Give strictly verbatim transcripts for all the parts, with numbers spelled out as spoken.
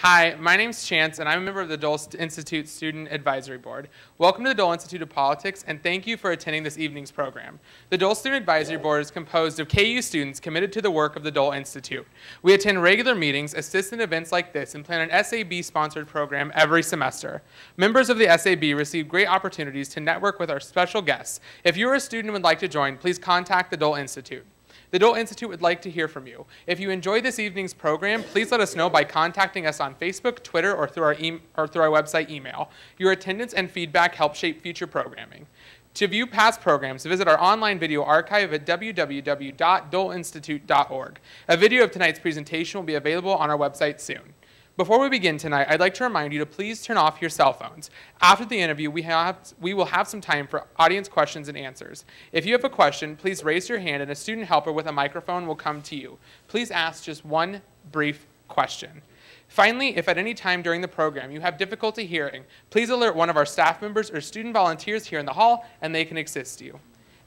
Hi, my name's Chance, and I'm a member of the Dole Institute Student Advisory Board. Welcome to the Dole Institute of Politics, and thank you for attending this evening's program. The Dole Student Advisory Board is composed of K U students committed to the work of the Dole Institute. We attend regular meetings, assist in events like this, and plan an S A B-sponsored program every semester. Members of the S A B receive great opportunities to network with our special guests. If you're a student and would like to join, please contact the Dole Institute. The Dole Institute would like to hear from you. If you enjoyed this evening's program, please let us know by contacting us on Facebook, Twitter, or through our, e or through our website email. Your attendance and feedback help shape future programming. To view past programs, visit our online video archive at w w w dot dole institute dot org. A video of tonight's presentation will be available on our website soon. Before we begin tonight, I'd like to remind you to please turn off your cell phones. After the interview, we, have, we will have some time for audience questions and answers. If you have a question, please raise your hand and a student helper with a microphone will come to you. Please ask just one brief question. Finally, if at any time during the program you have difficulty hearing, please alert one of our staff members or student volunteers here in the hall and they can assist you.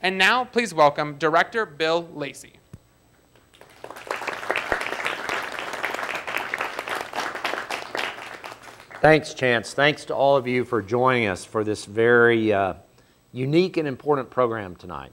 And now, please welcome Director Bill Lacey. Thanks, Chance. Thanks to all of you for joining us for this very uh, unique and important program tonight.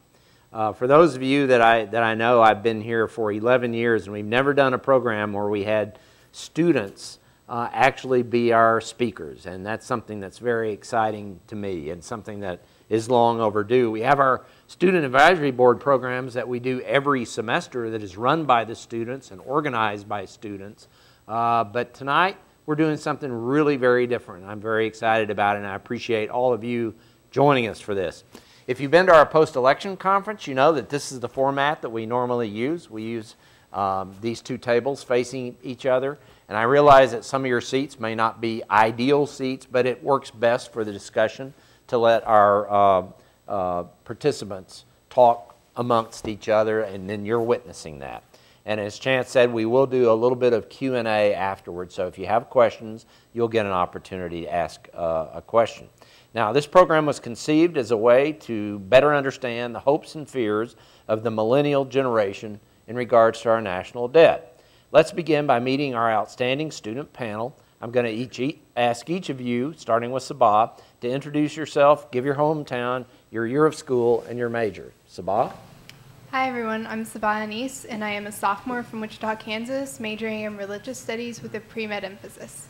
Uh, for those of you that I, that I know, I've been here for eleven years, and we've never done a program where we had students uh, actually be our speakers, and that's something that's very exciting to me and something that is long overdue. We have our Student Advisory Board programs that we do every semester that is run by the students and organized by students, uh, but tonight, we're doing something really very different. I'm very excited about it, and I appreciate all of you joining us for this. If you've been to our post-election conference, you know that this is the format that we normally use. We use um, these two tables facing each other, and I realize that some of your seats may not be ideal seats, but it works best for the discussion to let our uh, uh, participants talk amongst each other, and then you're witnessing that. And as Chance said, we will do a little bit of Q and A afterwards, so if you have questions, you'll get an opportunity to ask uh, a question. Now, this program was conceived as a way to better understand the hopes and fears of the millennial generation in regards to our national debt. Let's begin by meeting our outstanding student panel. I'm going to each e ask each of you, starting with Sabah, to introduce yourself, give your hometown, your year of school, and your major. Sabah? Hi everyone, I'm Sabah Anis, and I am a sophomore from Wichita, Kansas, majoring in religious studies with a pre-med emphasis.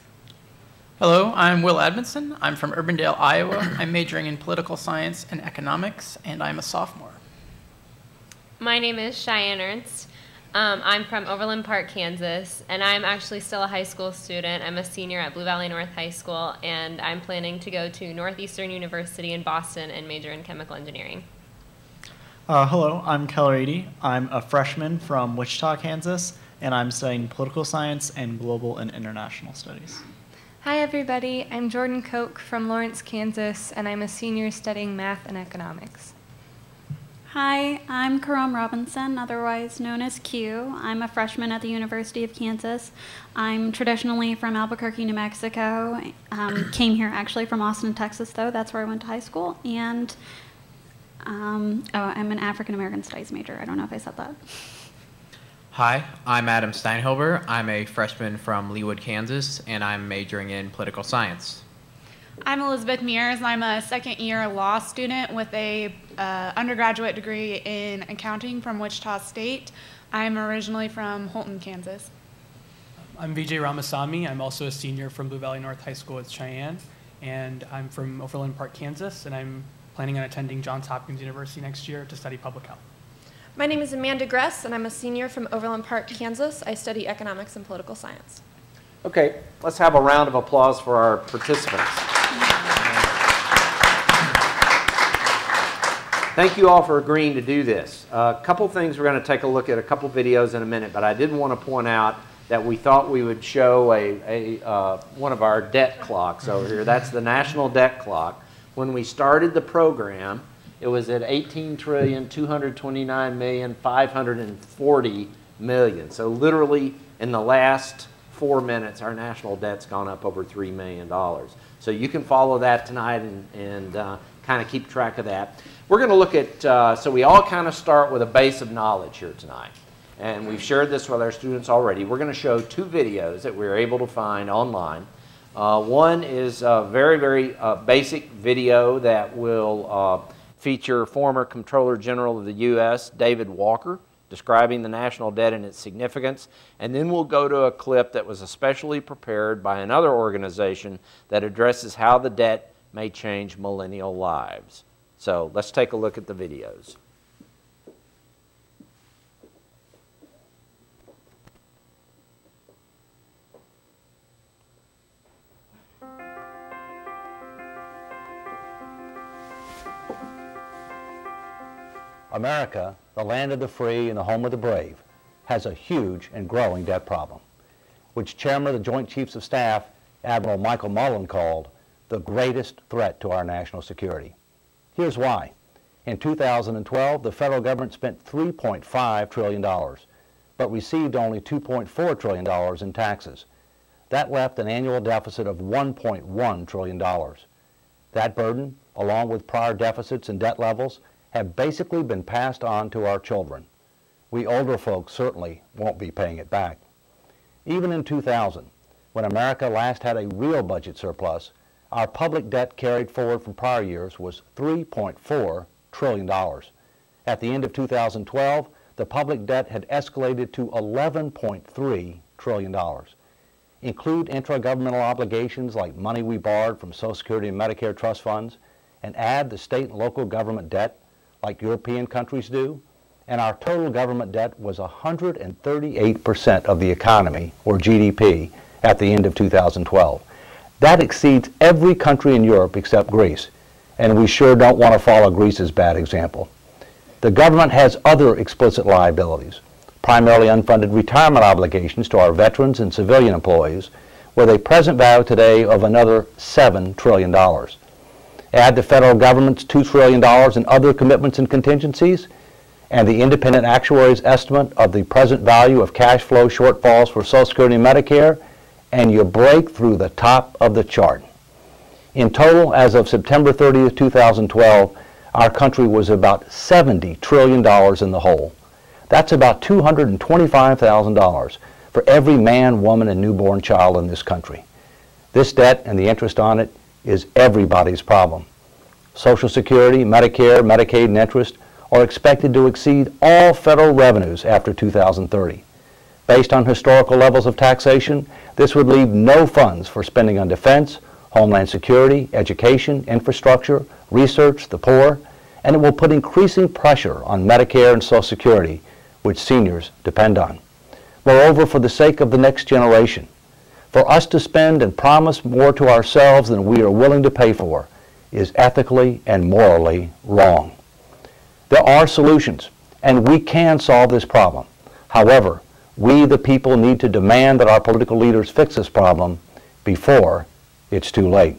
Hello, I'm Will Edmondson. I'm from Urbandale, Iowa. I'm majoring in political science and economics, and I'm a sophomore. My name is Cheyenne Ernst. Um, I'm from Overland Park, Kansas, and I'm actually still a high school student. I'm a senior at Blue Valley North High School, and I'm planning to go to Northeastern University in Boston and major in chemical engineering. Uh, hello, I'm Keller Edy. I'm a freshman from Wichita, Kansas, and I'm studying political science and global and international studies. Hi, everybody. I'm Jordan Koch from Lawrence, Kansas, and I'm a senior studying math and economics. Hi, I'm Karam Robinson, otherwise known as Q. I'm a freshman at the University of Kansas. I'm traditionally from Albuquerque, New Mexico. Um, came here actually from Austin, Texas, though. That's where I went to high school. And Um, oh, I'm an African-American studies major. I don't know if I said that. Hi, I'm Adam Steinhilber. I'm a freshman from Leawood, Kansas, and I'm majoring in political science. I'm Elizabeth Mears. I'm a second-year law student with a uh, undergraduate degree in accounting from Wichita State. I'm originally from Holton, Kansas. I'm Vijay Ramasamy. I'm also a senior from Blue Valley North High School at Cheyenne, and I'm from Overland Park, Kansas, and I'm planning on attending Johns Hopkins University next year to study public health. My name is Amanda Gress, and I'm a senior from Overland Park, Kansas. I study economics and political science. Okay, let's have a round of applause for our participants. Thank you all for agreeing to do this. A uh, couple things we're going to take a look at, a couple videos in a minute, but I did want to point out that we thought we would show a, a uh, one of our debt clocks over here. That's the National Debt Clock. When we started the program, it was at eighteen trillion, two hundred twenty-nine million, five hundred forty million. So literally in the last four minutes, our national debt's gone up over three million dollars. So you can follow that tonight and, and uh, kind of keep track of that. We're going to look at, uh, so we all kind of start with a base of knowledge here tonight. and we've shared this with our students already. We're going to show two videos that we were able to find online. Uh, one is a very, very uh, basic video that will uh, feature former Comptroller General of the U S, David Walker, describing the national debt and its significance. And then we'll go to a clip that was especially prepared by another organization that addresses how the debt may change millennial lives. So let's take a look at the videos. America, the land of the free and the home of the brave, has a huge and growing debt problem, which Chairman of the Joint Chiefs of Staff, Admiral Michael Mullen, called the greatest threat to our national security. Here's why. In two thousand twelve, the federal government spent three point five trillion dollars, but received only two point four trillion dollars in taxes. That left an annual deficit of one point one trillion dollars. That burden, along with prior deficits and debt levels, have basically been passed on to our children. We older folks certainly won't be paying it back. Even in two thousand, when America last had a real budget surplus, our public debt carried forward from prior years was three point four trillion dollars. At the end of two thousand twelve, the public debt had escalated to eleven point three trillion dollars. Include intragovernmental obligations like money we borrowed from Social Security and Medicare trust funds, and add the state and local government debt, like European countries do, and our total government debt was one hundred thirty-eight percent of the economy, or G D P, at the end of two thousand twelve. That exceeds every country in Europe except Greece, and we sure don't want to follow Greece's bad example. The government has other explicit liabilities, primarily unfunded retirement obligations to our veterans and civilian employees, with a present value today of another seven trillion dollars. Add the federal government's two trillion dollars in other commitments and contingencies, and the independent actuary's estimate of the present value of cash flow shortfalls for Social Security and Medicare, and you break through the top of the chart. In total, as of September thirtieth, two thousand twelve, our country was about seventy trillion dollars in the hole. That's about two hundred twenty-five thousand dollars for every man, woman, and newborn child in this country. This debt and the interest on it is everybody's problem. Social Security, Medicare, Medicaid, and interest are expected to exceed all federal revenues after two thousand thirty. Based on historical levels of taxation, this would leave no funds for spending on defense, homeland security, education, infrastructure, research, the poor, and it will put increasing pressure on Medicare and Social Security, which seniors depend on. Moreover, for the sake of the next generation, for us to spend and promise more to ourselves than we are willing to pay for is ethically and morally wrong. There are solutions, and we can solve this problem. However, we the people need to demand that our political leaders fix this problem before it's too late.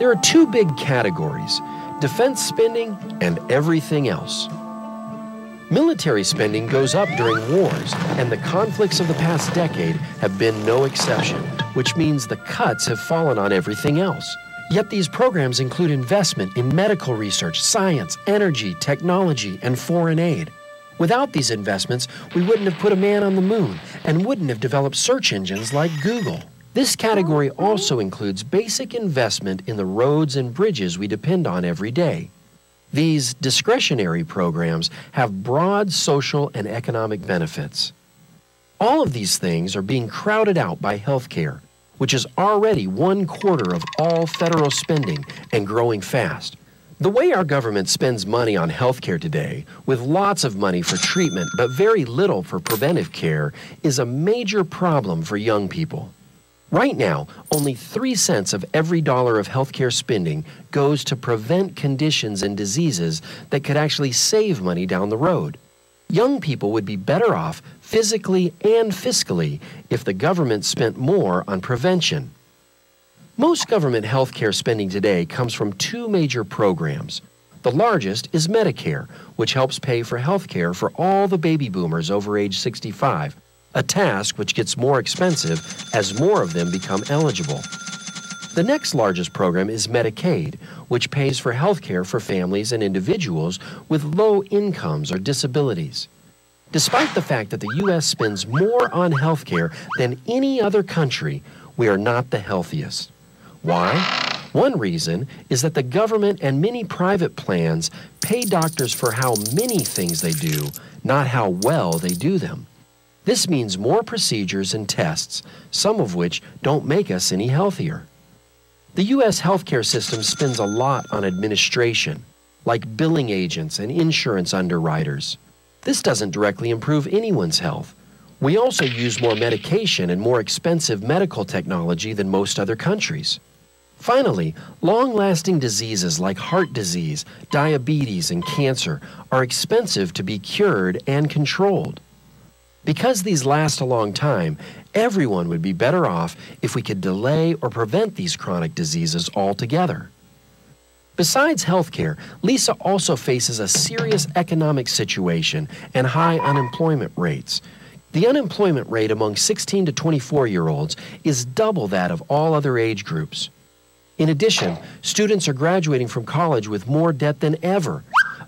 There are two big categories: defense spending and everything else. Military spending goes up during wars, and the conflicts of the past decade have been no exception, which means the cuts have fallen on everything else. Yet these programs include investment in medical research, science, energy, technology, and foreign aid. Without these investments, we wouldn't have put a man on the moon and wouldn't have developed search engines like Google. This category also includes basic investment in the roads and bridges we depend on every day. These discretionary programs have broad social and economic benefits. All of these things are being crowded out by health care, which is already one quarter of all federal spending and growing fast. The way our government spends money on health care today, with lots of money for treatment but very little for preventive care, is a major problem for young people. Right now, only three cents of every dollar of healthcare spending goes to prevent conditions and diseases that could actually save money down the road. Young people would be better off physically and fiscally if the government spent more on prevention. Most government healthcare spending today comes from two major programs. The largest is Medicare, which helps pay for healthcare for all the baby boomers over age sixty-five. A task which gets more expensive as more of them become eligible. The next largest program is Medicaid, which pays for health care for families and individuals with low incomes or disabilities. Despite the fact that the U S spends more on healthcare than any other country, we are not the healthiest. Why? One reason is that the government and many private plans pay doctors for how many things they do, not how well they do them. This means more procedures and tests, some of which don't make us any healthier. The U S healthcare system spends a lot on administration, like billing agents and insurance underwriters. This doesn't directly improve anyone's health. We also use more medication and more expensive medical technology than most other countries. Finally, long-lasting diseases like heart disease, diabetes, and cancer are expensive to be cured and controlled. Because these last a long time, everyone would be better off if we could delay or prevent these chronic diseases altogether. Besides healthcare, Lisa also faces a serious economic situation and high unemployment rates. The unemployment rate among sixteen to twenty-four-year-olds is double that of all other age groups. In addition, students are graduating from college with more debt than ever,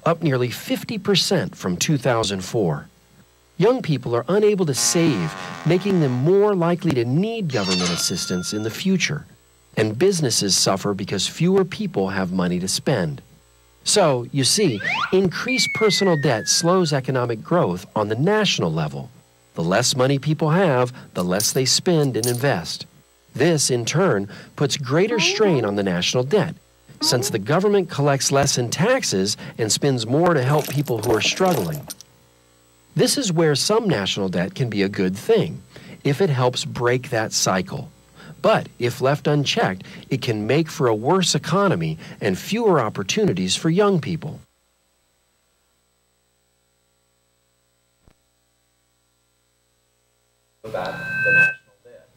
up nearly fifty percent from two thousand four. Young people are unable to save, making them more likely to need government assistance in the future, and businesses suffer because fewer people have money to spend. So, you see, increased personal debt slows economic growth on the national level. The less money people have, the less they spend and invest. This, in turn, puts greater strain on the national debt, since the government collects less in taxes and spends more to help people who are struggling. This is where some national debt can be a good thing, if it helps break that cycle. But if left unchecked, it can make for a worse economy and fewer opportunities for young people. About the national debt.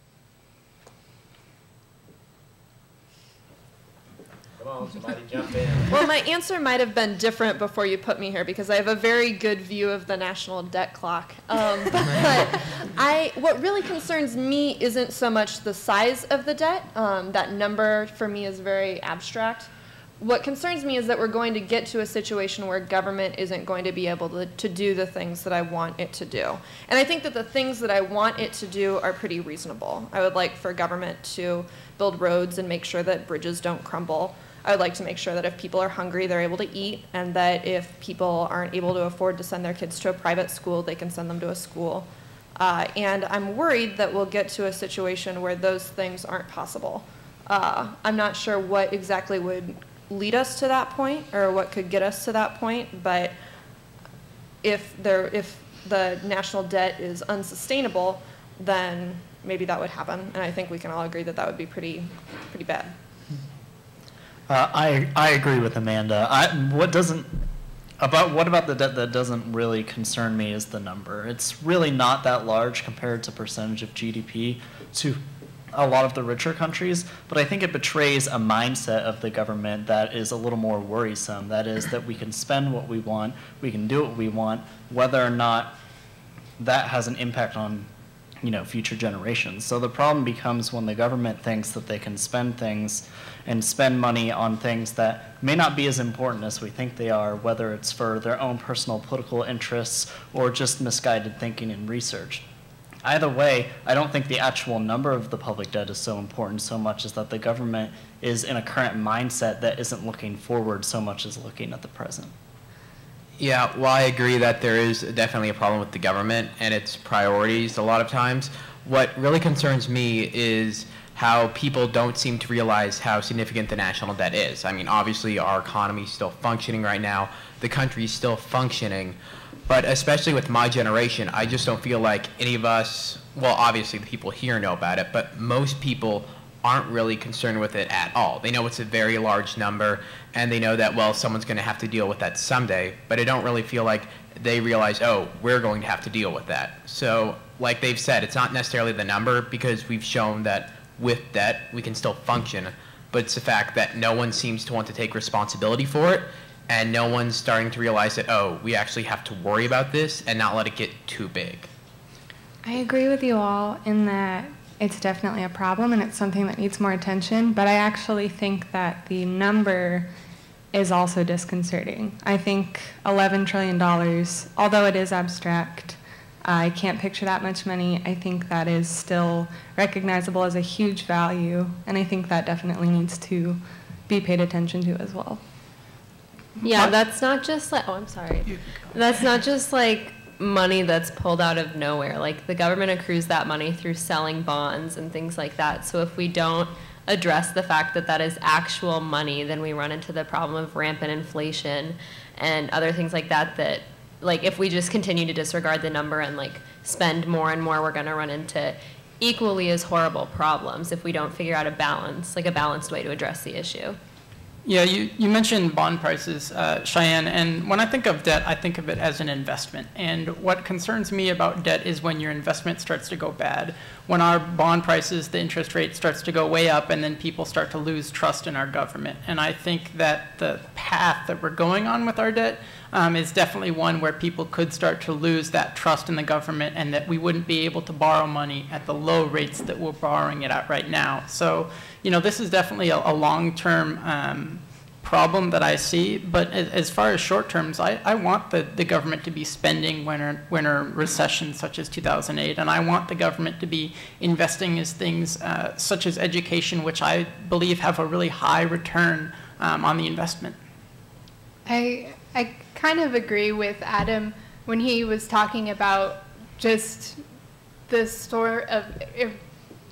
Come on, somebody jump in. Well, my answer might have been different before you put me here because I have a very good view of the national debt clock. Um, but I, what really concerns me isn't so much the size of the debt. Um, that number for me is very abstract. What concerns me is that we're going to get to a situation where government isn't going to be able to, to do the things that I want it to do. And I think that the things that I want it to do are pretty reasonable. I would like for government to build roads and make sure that bridges don't crumble. I would like to make sure that if people are hungry, they're able to eat, and that if people aren't able to afford to send their kids to a private school, they can send them to a school. Uh, and I'm worried that we'll get to a situation where those things aren't possible. Uh, I'm not sure what exactly would lead us to that point or what could get us to that point, but if there if the national debt is unsustainable, then maybe that would happen, and I think we can all agree that that would be pretty pretty bad. Uh, I I agree with Amanda. I what doesn't about what about the debt that doesn't really concern me is the number. It's really not that large compared to percentage of G D P to a lot of the richer countries, but I think it betrays a mindset of the government that is a little more worrisome. That is, that we can spend what we want, we can do what we want, whether or not that has an impact on, you know, future generations. So the problem becomes when the government thinks that they can spend things and spend money on things that may not be as important as we think they are, whether it's for their own personal political interests or just misguided thinking and research. Either way, I don't think the actual number of the public debt is so important so much as that the government is in a current mindset that isn't looking forward so much as looking at the present. Yeah, well, I agree that there is definitely a problem with the government and its priorities a lot of times. What really concerns me is how people don't seem to realize how significant the national debt is. I mean, obviously, our economy is still functioning right now. The country is still functioning. But especially with my generation, I just don't feel like any of us, well, obviously the people here know about it, but most people aren't really concerned with it at all. They know it's a very large number, and they know that, well, someone's going to have to deal with that someday, but I don't really feel like they realize, oh, we're going to have to deal with that. So, like they've said, it's not necessarily the number, because we've shown that with debt, we can still function, but it's the fact that no one seems to want to take responsibility for it, and no one's starting to realize that, oh, we actually have to worry about this and not let it get too big. I agree with you all in that it's definitely a problem and it's something that needs more attention, but I actually think that the number is also disconcerting. I think eleven trillion dollars, although it is abstract, I can't picture that much money. I think that is still recognizable as a huge value, and I think that definitely needs to be paid attention to as well. Yeah, that's not just like, oh, I'm sorry. That's not just like money that's pulled out of nowhere. Like, the government accrues that money through selling bonds and things like that. So if we don't address the fact that that is actual money, then we run into the problem of rampant inflation and other things like that, that, like, if we just continue to disregard the number and, like, spend more and more, we're going to run into equally as horrible problems if we don't figure out a balance, like a balanced way to address the issue. Yeah, you, you mentioned bond prices, uh, Cheyenne, and when I think of debt, I think of it as an investment. And what concerns me about debt is when your investment starts to go bad. When our bond prices, the interest rate starts to go way up, and then people start to lose trust in our government. And I think that the path that we're going on with our debt um, is definitely one where people could start to lose that trust in the government, and that we wouldn't be able to borrow money at the low rates that we're borrowing it at right now. So, you know, this is definitely a, a long-term um, problem that I see, but as, as far as short terms, I, I want the, the government to be spending when a, when a recession such as two thousand eight, and I want the government to be investing in things uh, such as education, which I believe have a really high return um, on the investment. I, I kind of agree with Adam when he was talking about just this sort of... If,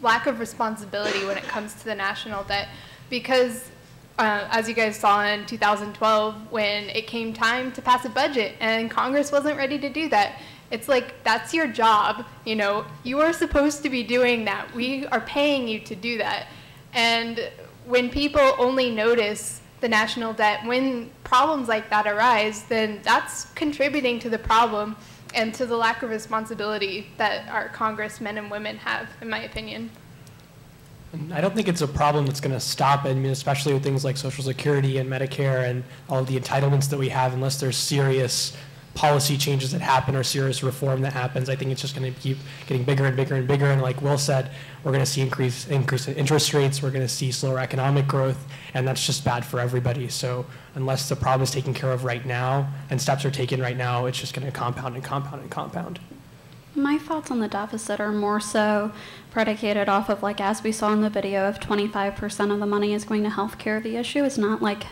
lack of responsibility when it comes to the national debt, because uh, as you guys saw in two thousand twelve, when it came time to pass a budget and Congress wasn't ready to do that, it's like, that's your job. You know, you are supposed to be doing that. We are paying you to do that. And when people only notice the national debt when problems like that arise, then that's contributing to the problem and to the lack of responsibility that our congressmen and women have, in my opinion. And I don't think it's a problem that's going to stop it, I mean, especially with things like Social Security and Medicare and all of the entitlements that we have, unless there's serious policy changes that happen or serious reform that happens. I think it's just going to keep getting bigger and bigger and bigger. And like Will said, we're going to see increase, increase in interest rates, we're going to see slower economic growth, and that's just bad for everybody. So unless the problem is taken care of right now and steps are taken right now, it's just going to compound and compound and compound. My thoughts on the deficit are more so predicated off of, like, as we saw in the video, if twenty-five percent of the money is going to healthcare, the issue is not like...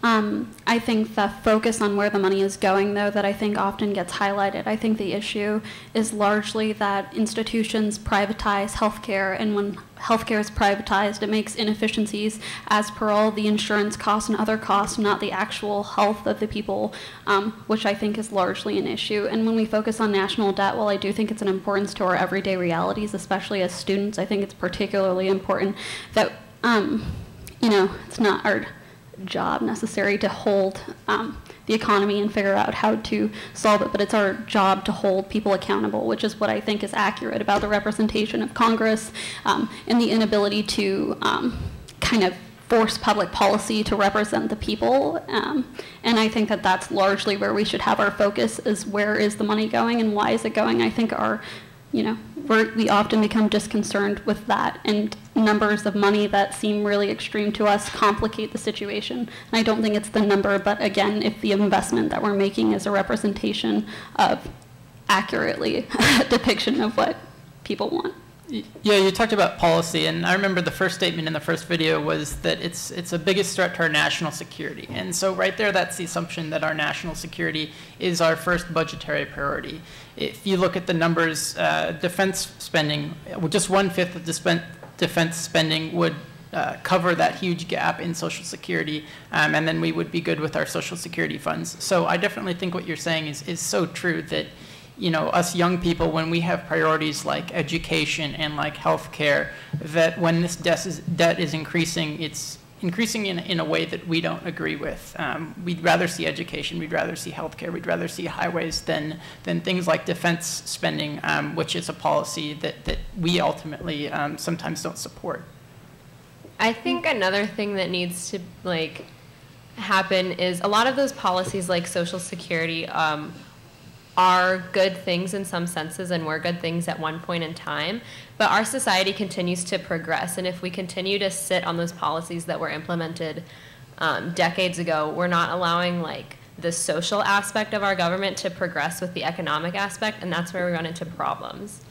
Um, I think the focus on where the money is going, though, that I think often gets highlighted. I think the issue is largely that institutions privatize healthcare, and when healthcare is privatized, it makes inefficiencies as per all the insurance costs and other costs, not the actual health of the people, um, which I think is largely an issue. And when we focus on national debt, while I do think it's an importance to our everyday realities, especially as students, I think it's particularly important that, um, you know, it's not our job necessary to hold um, the economy and figure out how to solve it, but it's our job to hold people accountable, which is what I think is accurate about the representation of Congress um, and the inability to um, kind of force public policy to represent the people. Um, and I think that that's largely where we should have our focus, is where is the money going and why is it going? I think our, you know, we're, we often become disconcerted with that, and numbers of money that seem really extreme to us complicate the situation. And I don't think it's the number, but again, if the investment that we're making is a representation of accurately depiction of what people want. Yeah, you talked about policy, and I remember the first statement in the first video was that it's it's the biggest threat to our national security. And so right there, that's the assumption that our national security is our first budgetary priority. If you look at the numbers, uh, defense spending, just one-fifth of the defense spending would Uh, cover that huge gap in Social Security, um, and then we would be good with our Social Security funds. So I definitely think what you're saying is, is so true, that, you know, us young people, when we have priorities like education and like healthcare, that when this debt is, debt is increasing, it's increasing in, in a way that we don't agree with. Um, we'd rather see education, we'd rather see healthcare, we'd rather see highways than, than things like defense spending, um, which is a policy that, that we ultimately um, sometimes don't support. I think another thing that needs to like happen is a lot of those policies like Social Security um, are good things in some senses and were good things at one point in time, but our society continues to progress, and if we continue to sit on those policies that were implemented um, decades ago, we're not allowing like the social aspect of our government to progress with the economic aspect, and that's where we run into problems.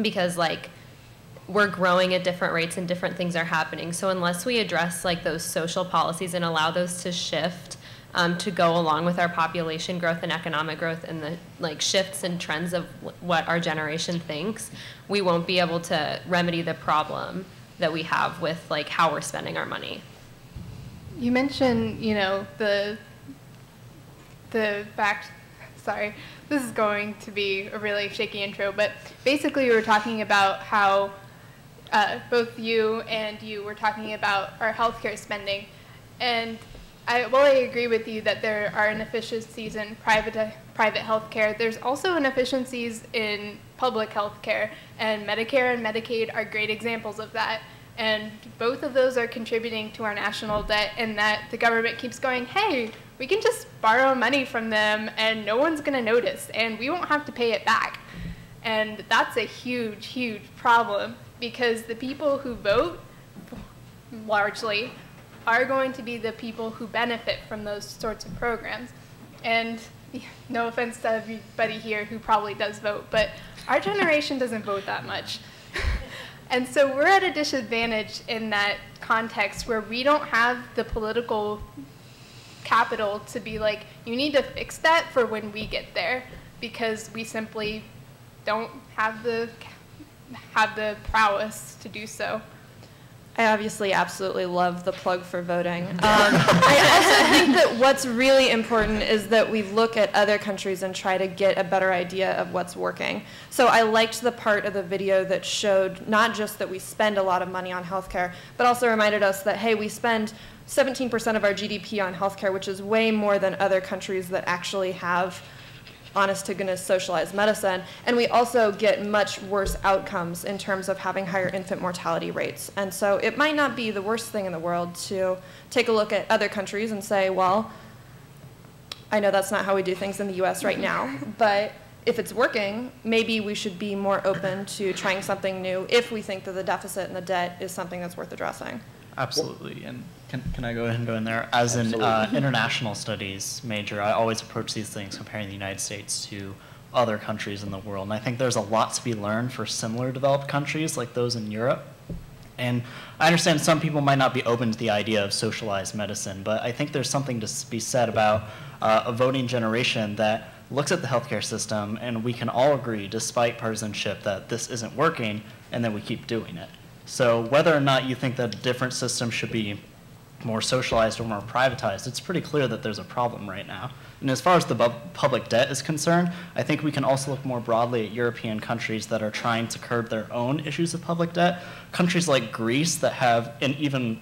Because like we're growing at different rates and different things are happening. So unless we address like those social policies and allow those to shift um, to go along with our population growth and economic growth and the like shifts and trends of what our generation thinks, we won't be able to remedy the problem that we have with like how we're spending our money. You mentioned, you know, the the fact, sorry, this is going to be a really shaky intro, but basically we were talking about how uh, both you and you were talking about our healthcare spending, and I, while I agree with you that there are inefficiencies in private uh, private healthcare, there's also inefficiencies in public healthcare, and Medicare and Medicaid are great examples of that. And both of those are contributing to our national debt, and that the government keeps going, hey, we can just borrow money from them and no one's going to notice and we won't have to pay it back. And that's a huge, huge problem because the people who vote, largely, are going to be the people who benefit from those sorts of programs. And no offense to everybody here who probably does vote, but our generation doesn't vote that much. And so we're at a disadvantage in that context where we don't have the political capital to be like, you need to fix that for when we get there, because we simply don't have the, have the prowess to do so. I obviously absolutely love the plug for voting. Um, I also think that what's really important is that we look at other countries and try to get a better idea of what's working. So I liked the part of the video that showed not just that we spend a lot of money on healthcare, but also reminded us that, hey, we spend seventeen percent of our G D P on healthcare, which is way more than other countries that actually have honest-to-goodness socialized medicine, and we also get much worse outcomes in terms of having higher infant mortality rates. And so it might not be the worst thing in the world to take a look at other countries and say, well, I know that's not how we do things in the U S right now, but if it's working, maybe we should be more open to trying something new if we think that the deficit and the debt is something that's worth addressing. Absolutely. And Can, can I go ahead and go in there? As an uh, international studies major, I always approach these things comparing the United States to other countries in the world. And I think there's a lot to be learned for similar developed countries like those in Europe. And I understand some people might not be open to the idea of socialized medicine, but I think there's something to be said about uh, a voting generation that looks at the healthcare system, and we can all agree, despite partisanship, that this isn't working, and then we keep doing it. So whether or not you think that a different system should be more socialized or more privatized, it's pretty clear that there's a problem right now. And as far as the bu public debt is concerned, I think we can also look more broadly at European countries that are trying to curb their own issues of public debt. Countries like Greece that have an even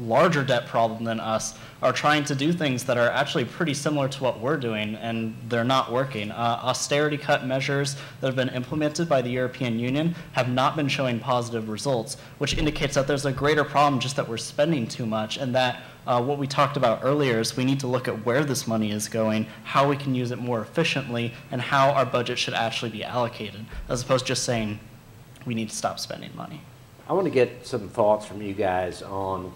larger debt problem than us are trying to do things that are actually pretty similar to what we're doing, and they're not working. Uh, austerity cut measures that have been implemented by the European Union have not been showing positive results, which indicates that there's a greater problem just that we're spending too much, and that uh, what we talked about earlier is we need to look at where this money is going, how we can use it more efficiently, and how our budget should actually be allocated, as opposed to just saying we need to stop spending money. I want to get some thoughts from you guys on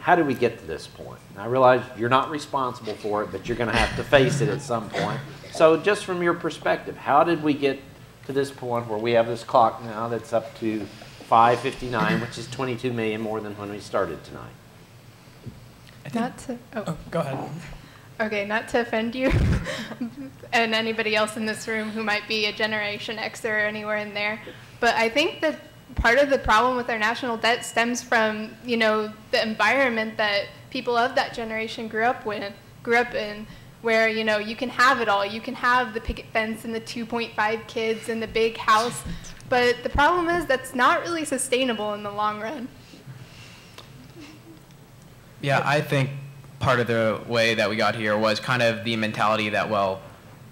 how did we get to this point? And I realize you're not responsible for it, but you're going to have to face it at some point. So just from your perspective, how did we get to this point where we have this clock now that's up to five fifty-nine, which is twenty-two million more than when we started tonight? I think, not to, oh. oh, go ahead. Okay, not to offend you and anybody else in this room who might be a Generation X or anywhere in there, but I think that part of the problem with our national debt stems from, you know, the environment that people of that generation grew up with, grew up in, where, you know, you can have it all. You can have the picket fence and the two point five kids and the big house, but the problem is that's not really sustainable in the long run. Yeah, I think part of the way that we got here was kind of the mentality that, well,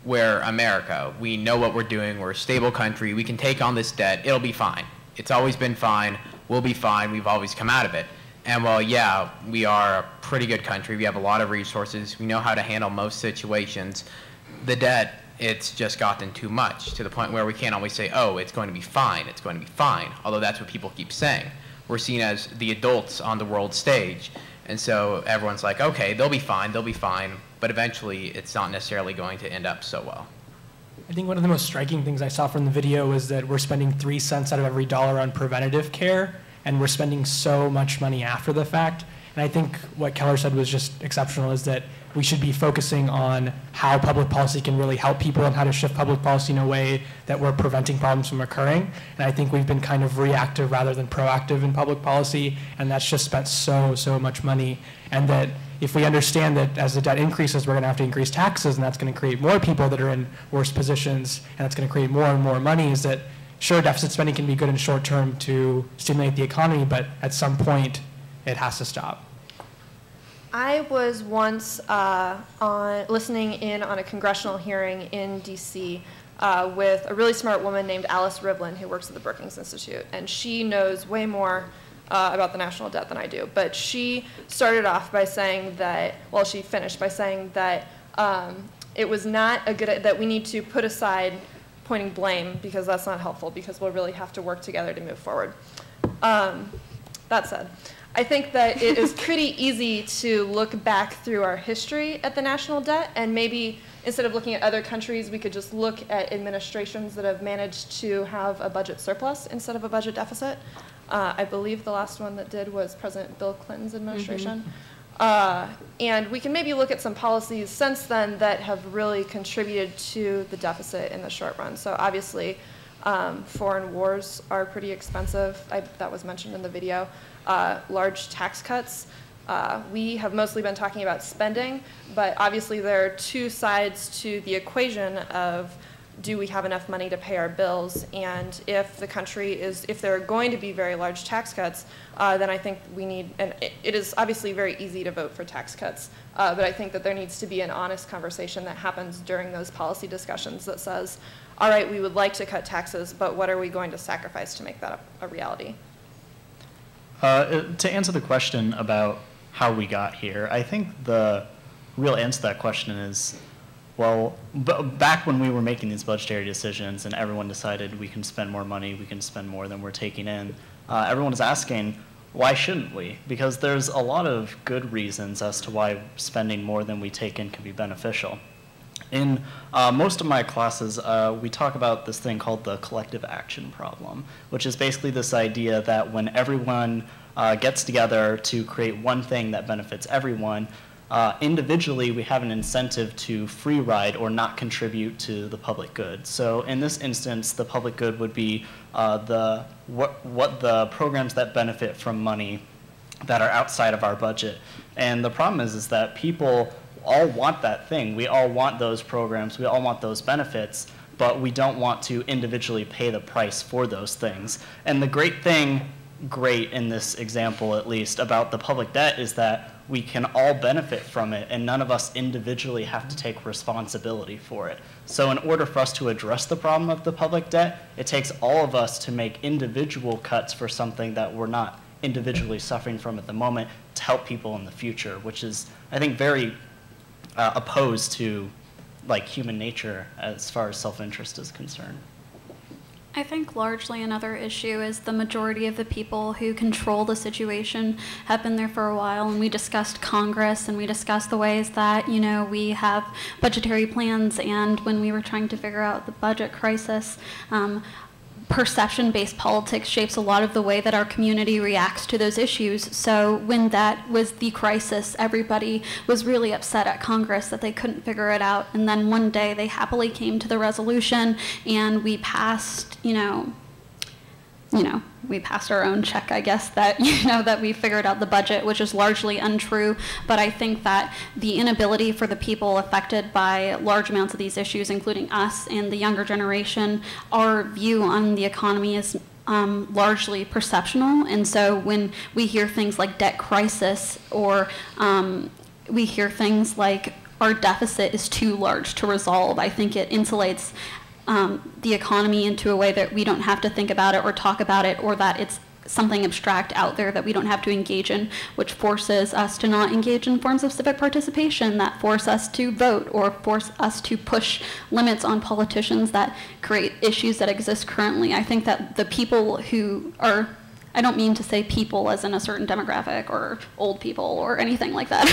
we're America. We know what we're doing. We're a stable country. We can take on this debt. It'll be fine. It's always been fine, we'll be fine, we've always come out of it. And while, yeah, we are a pretty good country, we have a lot of resources, we know how to handle most situations, the debt, it's just gotten too much to the point where we can't always say, oh, it's going to be fine, it's going to be fine, although that's what people keep saying. We're seen as the adults on the world stage. And so everyone's like, okay, they'll be fine, they'll be fine, but eventually it's not necessarily going to end up so well. I think one of the most striking things I saw from the video was that we're spending three cents out of every dollar on preventative care, and we're spending so much money after the fact. And I think what Keller said was just exceptional, is that we should be focusing on how public policy can really help people and how to shift public policy in a way that we're preventing problems from occurring. And I think we've been kind of reactive rather than proactive in public policy, and that's just spent so, so much money. And that if we understand that as the debt increases, we're going to have to increase taxes, and that's going to create more people that are in worse positions, and that's going to create more and more money, is that sure, deficit spending can be good in short term to stimulate the economy, but at some point, it has to stop. I was once uh, on, listening in on a congressional hearing in D C uh, with a really smart woman named Alice Rivlin, who works at the Brookings Institute, and she knows way more uh, about the national debt than I do. But she started off by saying that, well, she finished by saying that um, it was not a good, that we need to put aside pointing blame, because that's not helpful, because we'll really have to work together to move forward. Um, that said, I think that it is pretty easy to look back through our history at the national debt, and maybe instead of looking at other countries, we could just look at administrations that have managed to have a budget surplus instead of a budget deficit. Uh, I believe the last one that did was President Bill Clinton's administration. Mm-hmm. uh, and we can maybe look at some policies since then that have really contributed to the deficit in the short run. So obviously, um, foreign wars are pretty expensive. I, that was mentioned in the video. Uh, large tax cuts. Uh, we have mostly been talking about spending, but obviously there are two sides to the equation of do we have enough money to pay our bills, and if the country is, if there are going to be very large tax cuts, uh, then I think we need, and it, it is obviously very easy to vote for tax cuts, uh, but I think that there needs to be an honest conversation that happens during those policy discussions that says, all right, we would like to cut taxes, but what are we going to sacrifice to make that a, a reality? Uh, to answer the question about how we got here, I think the real answer to that question is, well, b back when we were making these budgetary decisions and everyone decided we can spend more money, we can spend more than we're taking in, uh, everyone was asking, why shouldn't we? Because there's a lot of good reasons as to why spending more than we take in can be beneficial. In uh, most of my classes, uh, we talk about this thing called the collective action problem, which is basically this idea that when everyone uh, gets together to create one thing that benefits everyone, uh, individually we have an incentive to free ride or not contribute to the public good. So in this instance, the public good would be uh, the, what, what the programs that benefit from money that are outside of our budget. And the problem is, is that people all want that thing. We all want those programs. We all want those benefits, but we don't want to individually pay the price for those things. And the great thing, great in this example at least, about the public debt is that we can all benefit from it, and none of us individually have to take responsibility for it. So in order for us to address the problem of the public debt, it takes all of us to make individual cuts for something that we're not individually suffering from at the moment to help people in the future, which is, I think, very Uh, opposed to like human nature as far as self-interest is concerned. I think largely another issue is the majority of the people who control the situation have been there for a while, and we discussed Congress and we discussed the ways that, you know, we have budgetary plans, and when we were trying to figure out the budget crisis, um, perception-based politics shapes a lot of the way that our community reacts to those issues. So when that was the crisis, everybody was really upset at Congress that they couldn't figure it out. And then one day they happily came to the resolution, and we passed, you know, you know, we passed our own check, I guess, that, you know, that we figured out the budget, which is largely untrue. But I think that the inability for the people affected by large amounts of these issues, including us and the younger generation, our view on the economy is um, largely perceptional. And so when we hear things like debt crisis, or um, we hear things like our deficit is too large to resolve, I think it insulates Um, the economy into a way that we don't have to think about it or talk about it, or that it's something abstract out there that we don't have to engage in, which forces us to not engage in forms of civic participation that force us to vote or force us to push limits on politicians that create issues that exist currently. I think that the people who are I don't mean to say people as in a certain demographic or old people or anything like that.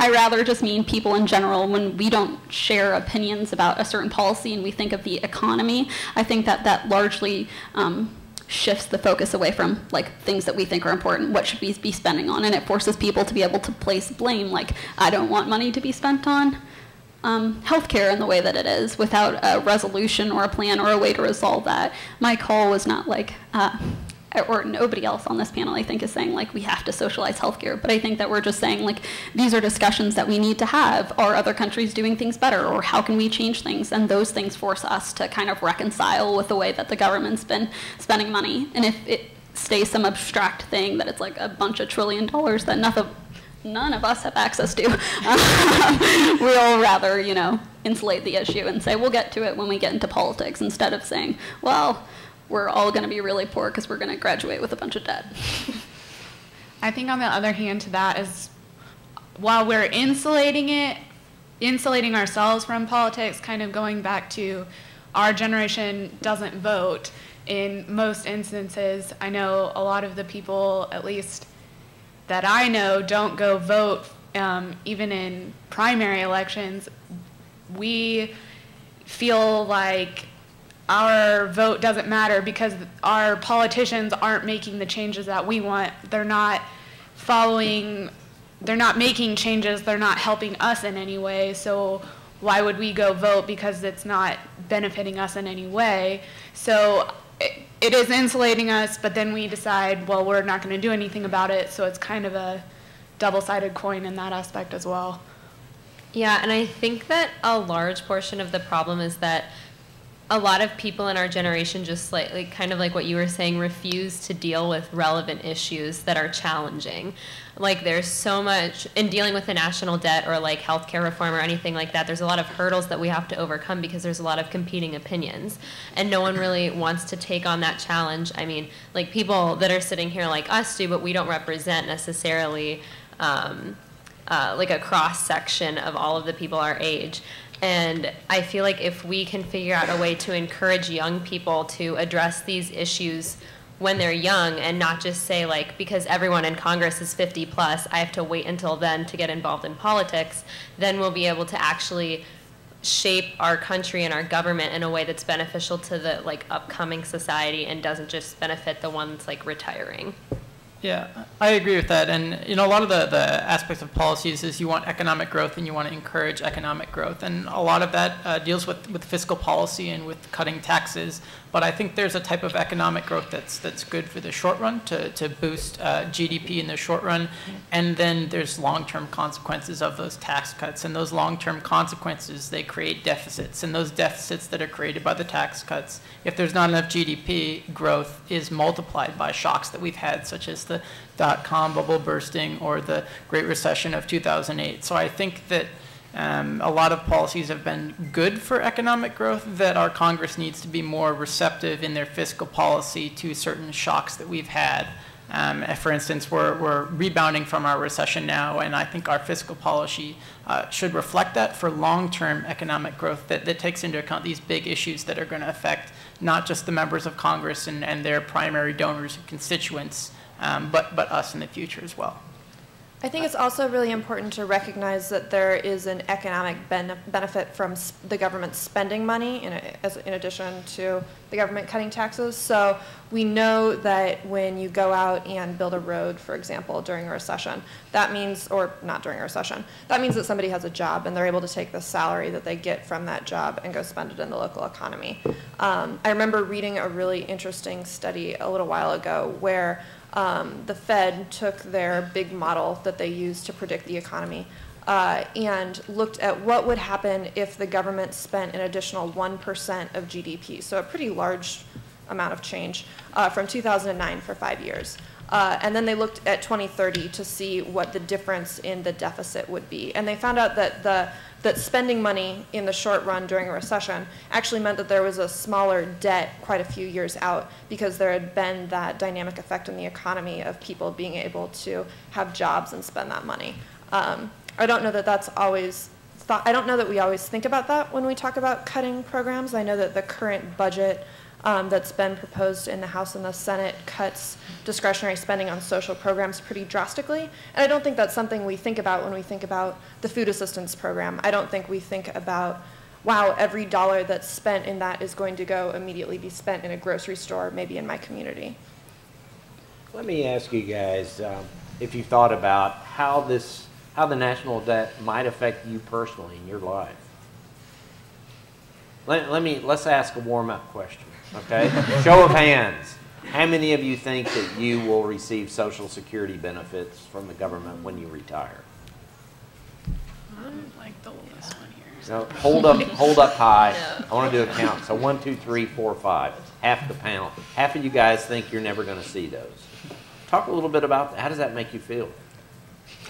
I rather just mean people in general. When we don't share opinions about a certain policy and we think of the economy, I think that that largely um, shifts the focus away from like things that we think are important, what should we be spending on, and it forces people to be able to place blame, like I don't want money to be spent on um, healthcare in the way that it is, without a resolution or a plan or a way to resolve that. My call was not like, uh, or nobody else on this panel I think is saying like we have to socialize healthcare, but I think that we're just saying like these are discussions that we need to have. Are other countries doing things better, or how can we change things? And those things force us to kind of reconcile with the way that the government's been spending money. And if it stays some abstract thing that it's like a bunch of trillion dollars that none of, none of us have access to, we'll rather, you know, insulate the issue and say we'll get to it when we get into politics, instead of saying, well, we're all going to be really poor because we're going to graduate with a bunch of debt. I think on the other hand to that is, while we're insulating it, insulating ourselves from politics, kind of going back to our generation doesn't vote in most instances. I know a lot of the people, at least that I know, don't go vote um, even in primary elections. We feel like our vote doesn't matter because our politicians aren't making the changes that we want. They're not following, they're not making changes, they're not helping us in any way, so why would we go vote because it's not benefiting us in any way? So it, it is insulating us, but then we decide, well, we're not going to do anything about it, so it's kind of a double-sided coin in that aspect as well. Yeah, and I think that a large portion of the problem is that a lot of people in our generation just slightly, kind of like what you were saying, refuse to deal with relevant issues that are challenging. Like there's so much, in dealing with the national debt or like healthcare reform or anything like that, there's a lot of hurdles that we have to overcome because there's a lot of competing opinions. And no one really wants to take on that challenge. I mean, like people that are sitting here like us do, but we don't represent necessarily um, uh, like a cross section of all of the people our age. And I feel like if we can figure out a way to encourage young people to address these issues when they're young and not just say, like, because everyone in Congress is fifty plus, I have to wait until then to get involved in politics, then we'll be able to actually shape our country and our government in a way that's beneficial to the, like, upcoming society and doesn't just benefit the ones, like, retiring. Yeah, I agree with that. And, you know, a lot of the, the aspects of policies is you want economic growth and you want to encourage economic growth. And a lot of that uh, deals with, with fiscal policy and with cutting taxes. But I think there's a type of economic growth that's that's good for the short run to, to boost uh, G D P in the short run. And then there's long-term consequences of those tax cuts. And those long-term consequences, they create deficits. And those deficits that are created by the tax cuts, if there's not enough G D P growth, is multiplied by shocks that we've had, such as the dot-com bubble bursting or the Great Recession of two thousand eight. So I think that Um, a lot of policies have been good for economic growth, that our Congress needs to be more receptive in their fiscal policy to certain shocks that we've had. Um, for instance, we're, we're rebounding from our recession now, and I think our fiscal policy uh, should reflect that for long-term economic growth that, that takes into account these big issues that are going to affect not just the members of Congress and, and their primary donors and constituents, um, but, but us in the future as well. I think it's also really important to recognize that there is an economic ben benefit from the government spending money in, a, as, in addition to the government cutting taxes. So we know that when you go out and build a road, for example, during a recession, that means, or not during a recession, that means that somebody has a job and they're able to take the salary that they get from that job and go spend it in the local economy. Um, I remember reading a really interesting study a little while ago where Um, the Fed took their big model that they used to predict the economy uh, and looked at what would happen if the government spent an additional one percent of G D P, so a pretty large amount of change, uh, from two thousand nine for five years. Uh, and then they looked at twenty thirty to see what the difference in the deficit would be. And they found out that the that spending money in the short run during a recession actually meant that there was a smaller debt quite a few years out because there had been that dynamic effect in the economy of people being able to have jobs and spend that money. Um, I don't know that that's always thought, I don't know that we always think about that when we talk about cutting programs. I know that the current budget um, that's been proposed in the House and the Senate cuts discretionary spending on social programs pretty drastically. And I don't think that's something we think about when we think about the food assistance program. I don't think we think about, wow, every dollar that's spent in that is going to go immediately be spent in a grocery store, maybe in my community. Let me ask you guys um, if you thought about how this, how the national debt might affect you personally in your life. Let, let me, let's ask a warm-up question, okay? Show of hands. How many of you think that you will receive Social Security benefits from the government when you retire? I'm like the lowest one here. So hold up, hold up high. I want to do a count. So one, two, three, four, five. Half the panel. Half of you guys think you're never going to see those. Talk a little bit about that. How does that make you feel?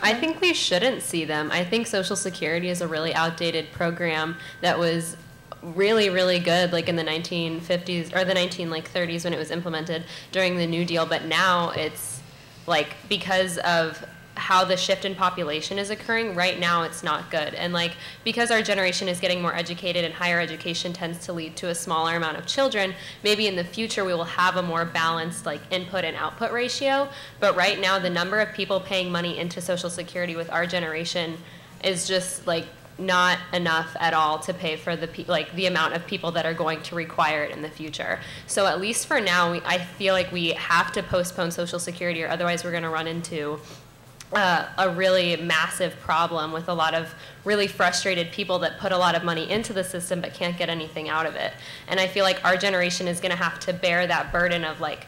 I think we shouldn't see them. I think Social Security is a really outdated program that was really, really good, like in the nineteen fifties or the nineteen like thirties when it was implemented during the New Deal. But now it's like, because of how the shift in population is occurring right now, it's not good. And like, because our generation is getting more educated and higher education tends to lead to a smaller amount of children, maybe in the future we will have a more balanced like input and output ratio. But right now the number of people paying money into Social Security with our generation is just like not enough at all to pay for the pe like the amount of people that are going to require it in the future. So at least for now, we, I feel like we have to postpone Social Security, or otherwise we're going to run into Uh, a really massive problem with a lot of really frustrated people that put a lot of money into the system but can't get anything out of it. And I feel like our generation is going to have to bear that burden of like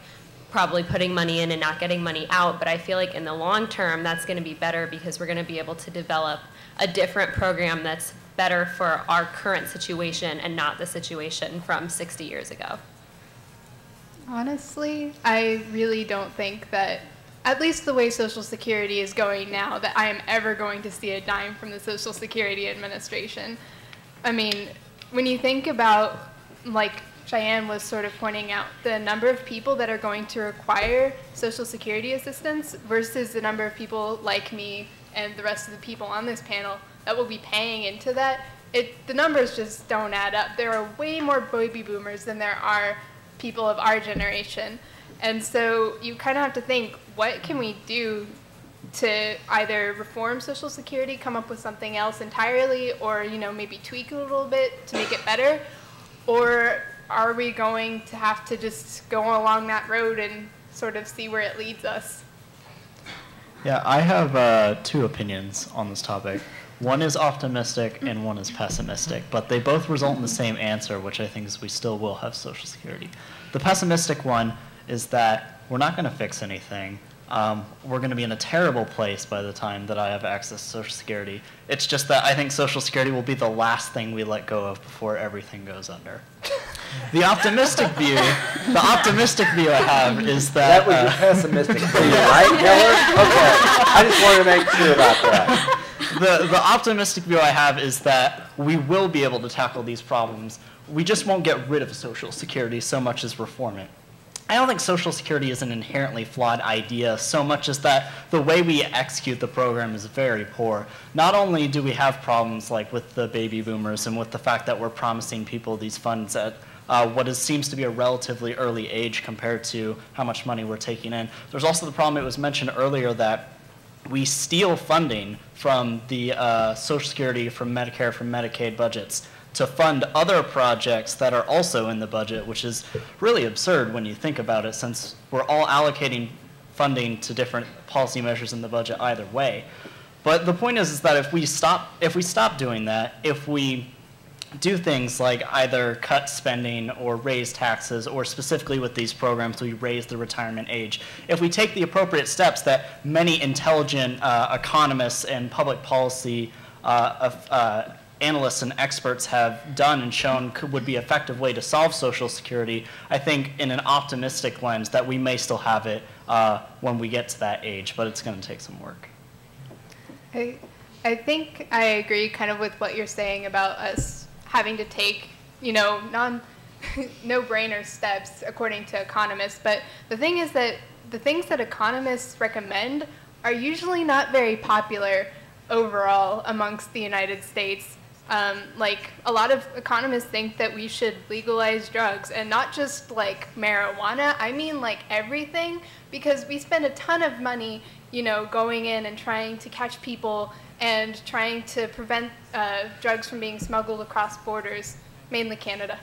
probably putting money in and not getting money out. But I feel like in the long term that's going to be better, because we're going to be able to develop a different program that's better for our current situation and not the situation from sixty years ago. Honestly, I really don't think that, at least the way Social Security is going now, that I am ever going to see a dime from the Social Security Administration. I mean, when you think about, like Cheyenne was sort of pointing out, the number of people that are going to require Social Security assistance versus the number of people like me and the rest of the people on this panel that will be paying into that, it, the numbers just don't add up. There are way more baby boomers than there are people of our generation. And so you kind of have to think, what can we do to either reform Social Security, come up with something else entirely, or you know maybe tweak it a little bit to make it better? Or are we going to have to just go along that road and sort of see where it leads us? Yeah, I have uh, two opinions on this topic. One is optimistic and one is pessimistic, but they both result in the same answer, which I think is we still will have Social Security. The pessimistic one is that we're not going to fix anything. Um, we're going to be in a terrible place by the time that I have access to Social Security. It's just that I think Social Security will be the last thing we let go of before everything goes under. The optimistic view, the optimistic view I have is that... That was uh, your pessimistic view, right, Keller? Okay, I just wanted to make sure about that. The, the optimistic view I have is that we will be able to tackle these problems. We just won't get rid of Social Security so much as reform it. I don't think Social Security is an inherently flawed idea so much as that the way we execute the program is very poor. Not only do we have problems like with the baby boomers and with the fact that we're promising people these funds at uh, what is, seems to be a relatively early age compared to how much money we're taking in. There's also the problem, it was mentioned earlier, that we steal funding from the uh, Social Security, from Medicare, from Medicaid budgets to fund other projects that are also in the budget, which is really absurd when you think about it, since we're all allocating funding to different policy measures in the budget either way. But the point is, is that if we stop, if we stop doing that, if we do things like either cut spending or raise taxes, or specifically with these programs, we raise the retirement age. If we take the appropriate steps that many intelligent uh, economists and public policy uh, of, uh, analysts and experts have done and shown could, would be an effective way to solve Social Security, I think in an optimistic lens that we may still have it uh, when we get to that age, but it's going to take some work. I, I think I agree kind of with what you're saying about us having to take, you know, non, no-brainer steps according to economists, but the thing is that the things that economists recommend are usually not very popular overall amongst the United States. Um, like, a lot of economists think that we should legalize drugs, and not just like marijuana, I mean like everything, because we spend a ton of money, you know, going in and trying to catch people and trying to prevent uh, drugs from being smuggled across borders, mainly Canada.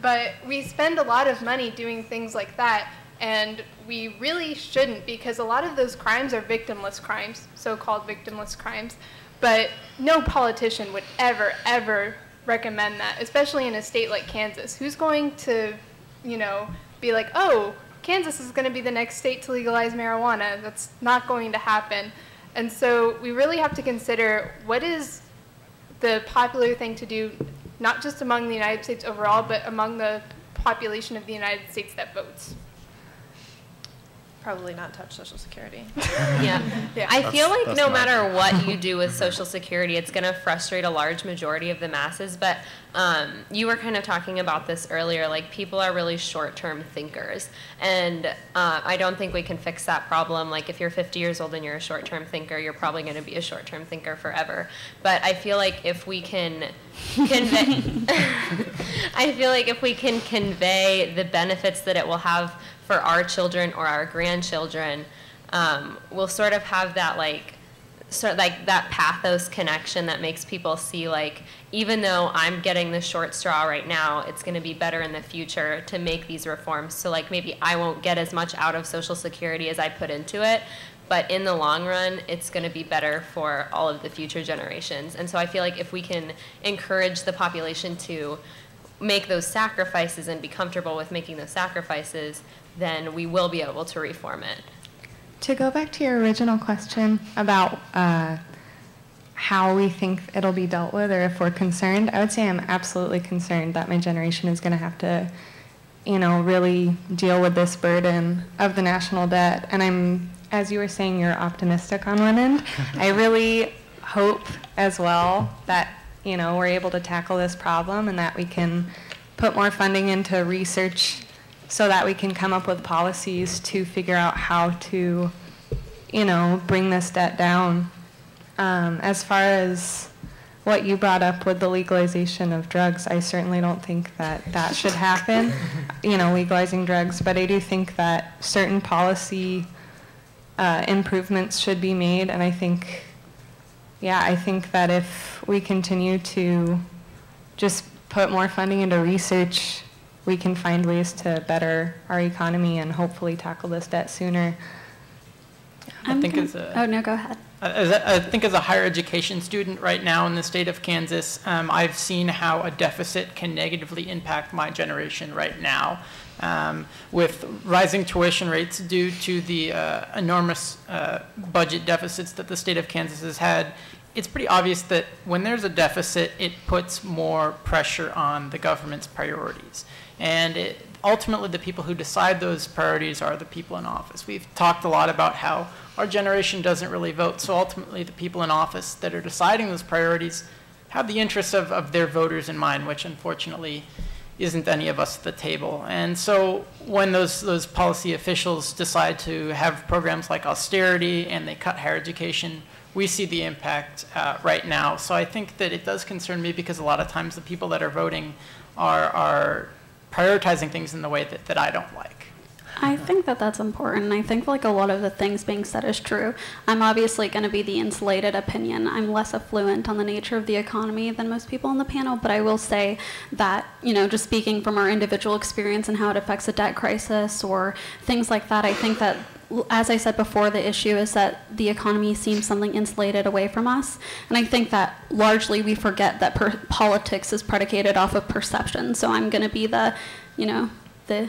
But we spend a lot of money doing things like that, and we really shouldn't, because a lot of those crimes are victimless crimes, so-called victimless crimes. But no politician would ever, ever recommend that, especially in a state like Kansas. Who's going to, you know, be like, oh, Kansas is going to be the next state to legalize marijuana? That's not going to happen. And so we really have to consider what is the popular thing to do, not just among the United States overall, but among the population of the United States that votes. Probably not touch Social Security. Yeah. Yeah. I that's, feel like no matter what you do with Social Security, it's going to frustrate a large majority of the masses. But um, you were kind of talking about this earlier, like people are really short-term thinkers. And uh, I don't think we can fix that problem. Like if you're fifty years old and you're a short-term thinker, you're probably going to be a short-term thinker forever. But I feel like if we can convey, I feel like if we can convey the benefits that it will have for our children or our grandchildren, um, we'll sort of have that like, sort of like that pathos connection that makes people see like, even though I'm getting the short straw right now, it's going to be better in the future to make these reforms. So like maybe I won't get as much out of Social Security as I put into it, but in the long run, it's going to be better for all of the future generations. And so I feel like if we can encourage the population to make those sacrifices and be comfortable with making those sacrifices, then we will be able to reform it. To go back to your original question about uh, how we think it'll be dealt with or if we're concerned, I would say I'm absolutely concerned that my generation is going to have to, you know, really deal with this burden of the national debt. And I'm, as you were saying, you're optimistic on one end. I really hope as well that, you know, we're able to tackle this problem and that we can put more funding into research so that we can come up with policies to figure out how to, you know, bring this debt down. Um, as far as what you brought up with the legalization of drugs, I certainly don't think that that should happen, you know, legalizing drugs, but I do think that certain policy uh, improvements should be made, and I think, yeah, I think that if we continue to just put more funding into research, we can find ways to better our economy and hopefully tackle this debt sooner. I'm I think as a, oh no, go ahead. As a, I think as a higher education student right now in the state of Kansas, um, I've seen how a deficit can negatively impact my generation right now. Um, with rising tuition rates due to the uh, enormous uh, budget deficits that the state of Kansas has had, it's pretty obvious that when there's a deficit, it puts more pressure on the government's priorities. And it, ultimately, the people who decide those priorities are the people in office. We've talked a lot about how our generation doesn't really vote, so ultimately the people in office that are deciding those priorities have the interests of, of their voters in mind, which unfortunately isn't any of us at the table. And so when those, those policy officials decide to have programs like austerity and they cut higher education, we see the impact uh, right now. So I think that it does concern me because a lot of times the people that are voting are, are prioritizing things in the way that, that I don't like. I think that that's important. I think like a lot of the things being said is true. I'm obviously going to be the insulated opinion. I'm less affluent on the nature of the economy than most people on the panel, but I will say that, you know, just speaking from our individual experience and how it affects a debt crisis or things like that, I think that, as I said before, the issue is that the economy seems something insulated away from us. And I think that largely we forget that per politics is predicated off of perception. So I'm going to be the, you know, the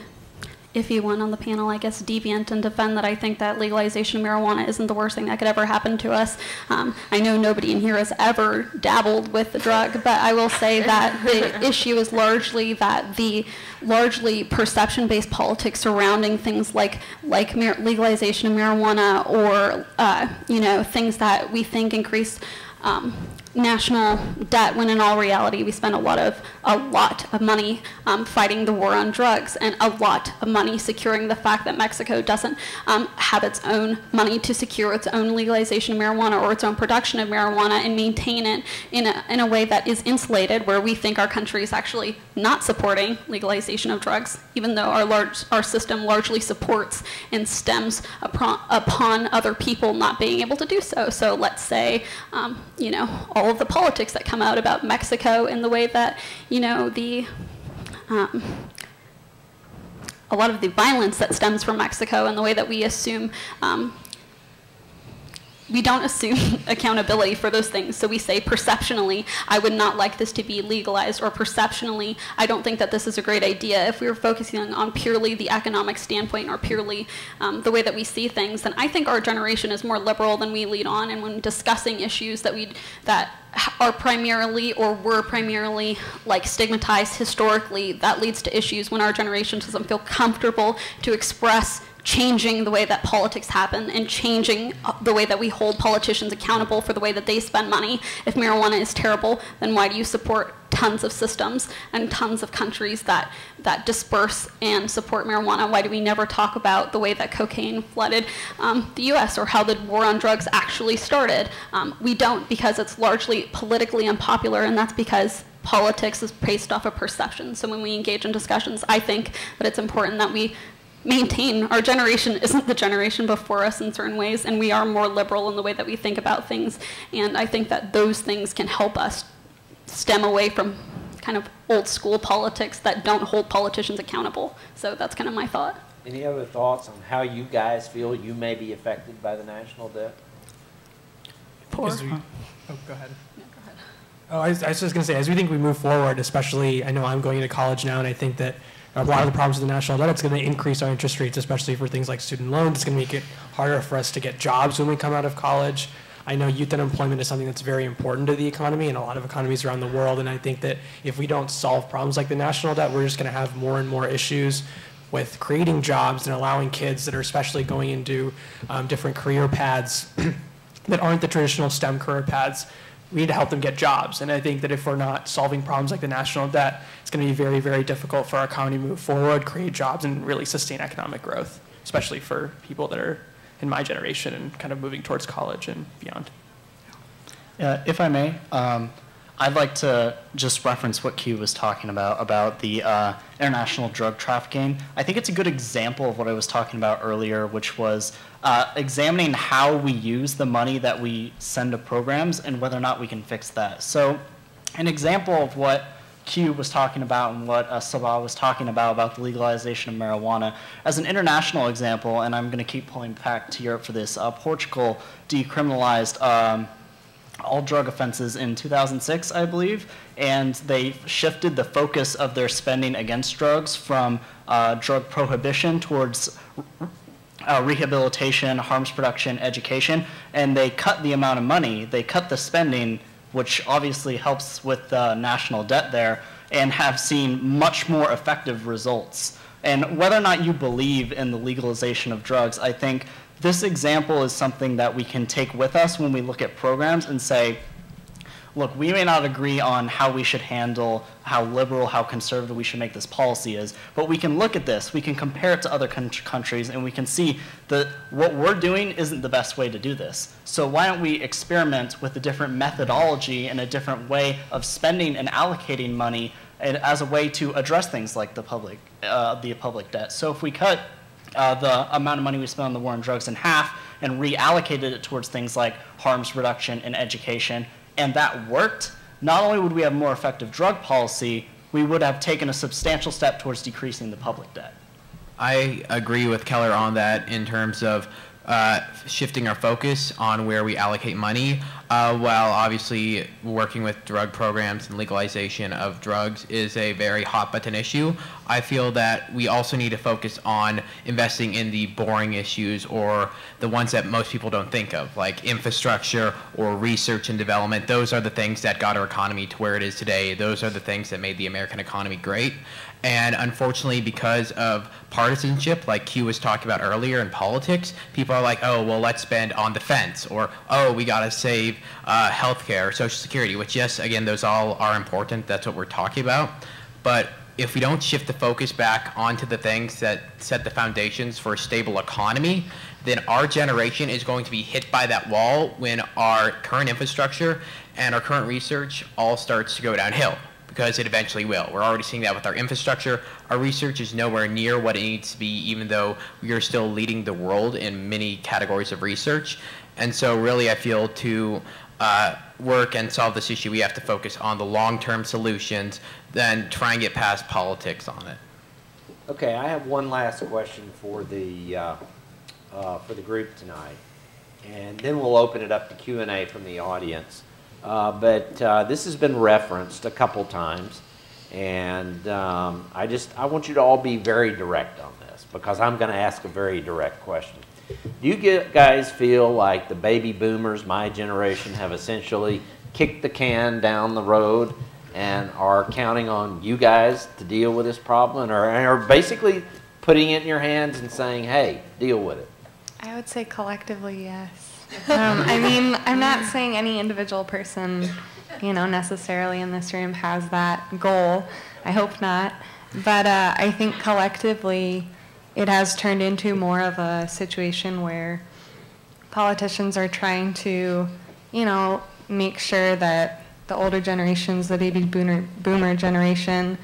iffy one on the panel, I guess, deviant and defend that I think that legalization of marijuana isn't the worst thing that could ever happen to us. Um, I know nobody in here has ever dabbled with the drug, but I will say that the issue is largely that the largely perception-based politics surrounding things like like mar legalization of marijuana or uh, you know, things that we think increase um, national debt, when in all reality we spend a lot of a lot of money um, fighting the war on drugs, and a lot of money securing the fact that Mexico doesn't um, have its own money to secure its own legalization of marijuana or its own production of marijuana and maintain it in a, in a way that is insulated, where we think our country is actually not supporting legalization of drugs, even though our large our system largely supports and stems upon, upon other people not being able to do so. So let's say, um, you know, all of the politics that come out about Mexico in the way that, you know, the, um, a lot of the violence that stems from Mexico and the way that we assume, um, we don't assume accountability for those things. So we say perceptionally, I would not like this to be legalized, or perceptionally, I don't think that this is a great idea. If we were focusing on, on purely the economic standpoint, or purely um, the way that we see things, then I think our generation is more liberal than we lead on. And when discussing issues that we, that are primarily or were primarily like stigmatized historically, that leads to issues when our generation doesn't feel comfortable to express changing the way that politics happen and changing the way that we hold politicians accountable for the way that they spend money. If marijuana is terrible, then why do you support tons of systems and tons of countries that, that disperse and support marijuana? Why do we never talk about the way that cocaine flooded um, the U S, or how the war on drugs actually started? Um, we don't, because it's largely politically unpopular, and that's because politics is based off of perception. So when we engage in discussions, I think that it's important that we maintain our generation isn't the generation before us in certain ways, and we are more liberal in the way that we think about things. And I think that those things can help us stem away from kind of old school politics that don't hold politicians accountable. So that's kind of my thought. Any other thoughts on how you guys feel you may be affected by the national debt? Poor. As we, oh, go ahead. Yeah, go ahead. Oh, I was, I was just going to say, as we think we move forward, especially, I know I'm going into college now, and I think that a lot of the problems with the national debt, it's going to increase our interest rates, especially for things like student loans. It's going to make it harder for us to get jobs when we come out of college. I know youth unemployment is something that's very important to the economy and a lot of economies around the world. And I think that if we don't solve problems like the national debt, we're just going to have more and more issues with creating jobs and allowing kids that are especially going into um, different career paths that aren't the traditional STEM career paths. We need to help them get jobs. And I think that if we're not solving problems like the national debt, it's going to be very, very difficult for our economy to move forward, create jobs, and really sustain economic growth, especially for people that are in my generation and kind of moving towards college and beyond. Uh, if I may, um, I'd like to just reference what Q was talking about, about the uh, international drug trafficking. I think it's a good example of what I was talking about earlier, which was Uh, examining how we use the money that we send to programs and whether or not we can fix that. So an example of what Q was talking about and what uh, Sabah was talking about, about the legalization of marijuana, as an international example, and I'm going to keep pulling back to Europe for this, uh, Portugal decriminalized um, all drug offenses in two thousand six, I believe, and they shifted the focus of their spending against drugs from uh, drug prohibition towards Uh, rehabilitation, harms reduction, education, and they cut the amount of money. They cut the spending, which obviously helps with the uh, national debt there, and have seen much more effective results. And whether or not you believe in the legalization of drugs, I think this example is something that we can take with us when we look at programs and say, look, we may not agree on how we should handle, how liberal, how conservative we should make this policy is, but we can look at this, we can compare it to other countries, and we can see that what we're doing isn't the best way to do this. So why don't we experiment with a different methodology and a different way of spending and allocating money as a way to address things like the public, uh, the public debt. So if we cut uh, the amount of money we spend on the war on drugs in half and reallocated it towards things like harms reduction and education, and that worked, not only would we have more effective drug policy, we would have taken a substantial step towards decreasing the public debt. I agree with Keller on that in terms of uh, shifting our focus on where we allocate money, uh, while obviously working with drug programs and legalization of drugs is a very hot button issue. I feel that we also need to focus on investing in the boring issues, or the ones that most people don't think of, like infrastructure or research and development. Those are the things that got our economy to where it is today. Those are the things that made the American economy great. And unfortunately, because of partisanship, like Q was talking about earlier in politics, people are like, oh, well, let's spend on defense, or, oh, we got to save uh, healthcare, Social Security, which yes, again, those all are important. That's what we're talking about. But if we don't shift the focus back onto the things that set the foundations for a stable economy, then our generation is going to be hit by that wall when our current infrastructure and our current research all starts to go downhill, because it eventually will. We're already seeing that with our infrastructure. Our research is nowhere near what it needs to be, even though we are still leading the world in many categories of research. And so really, I feel to uh, work and solve this issue, we have to focus on the long-term solutions, then try and get past politics on it. Okay, I have one last question for the, uh, uh, for the group tonight, and then we'll open it up to Q and A from the audience. Uh, but uh, this has been referenced a couple times, and um, I just I want you to all be very direct on this, because I'm going to ask a very direct question. Do you get, guys feel like the baby boomers, my generation, have essentially kicked the can down the road and are counting on you guys to deal with this problem, and are, and are basically putting it in your hands and saying, hey, deal with it? I would say collectively, yes. Um, I mean, I'm not saying any individual person, you know, necessarily in this room has that goal. I hope not. But uh, I think collectively it has turned into more of a situation where politicians are trying to, you know, make sure that the older generations, the baby boomer, boomer generation,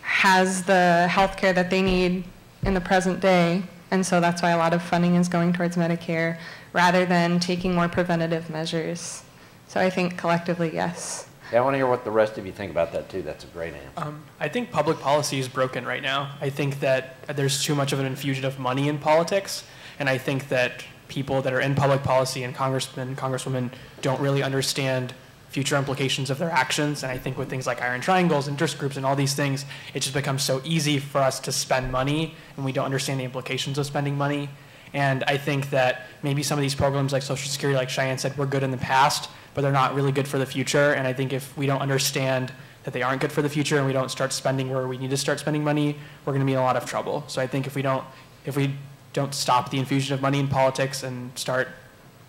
has the health care that they need in the present day. And so that's why a lot of funding is going towards Medicare, rather than taking more preventative measures. So I think collectively, yes. Yeah, I want to hear what the rest of you think about that too. That's a great answer. Um, I think public policy is broken right now. I think that there's too much of an infusion of money in politics, and I think that people that are in public policy and congressmen, congresswomen don't really understand future implications of their actions. And I think with things like iron triangles, interest groups, and all these things, it just becomes so easy for us to spend money, and we don't understand the implications of spending money. And I think that maybe some of these programs like Social Security, like Cheyenne said, were good in the past, but they're not really good for the future. And I think if we don't understand that they aren't good for the future and we don't start spending where we need to start spending money, we're going to be in a lot of trouble. So I think if we don't, if we don't stop the infusion of money in politics and start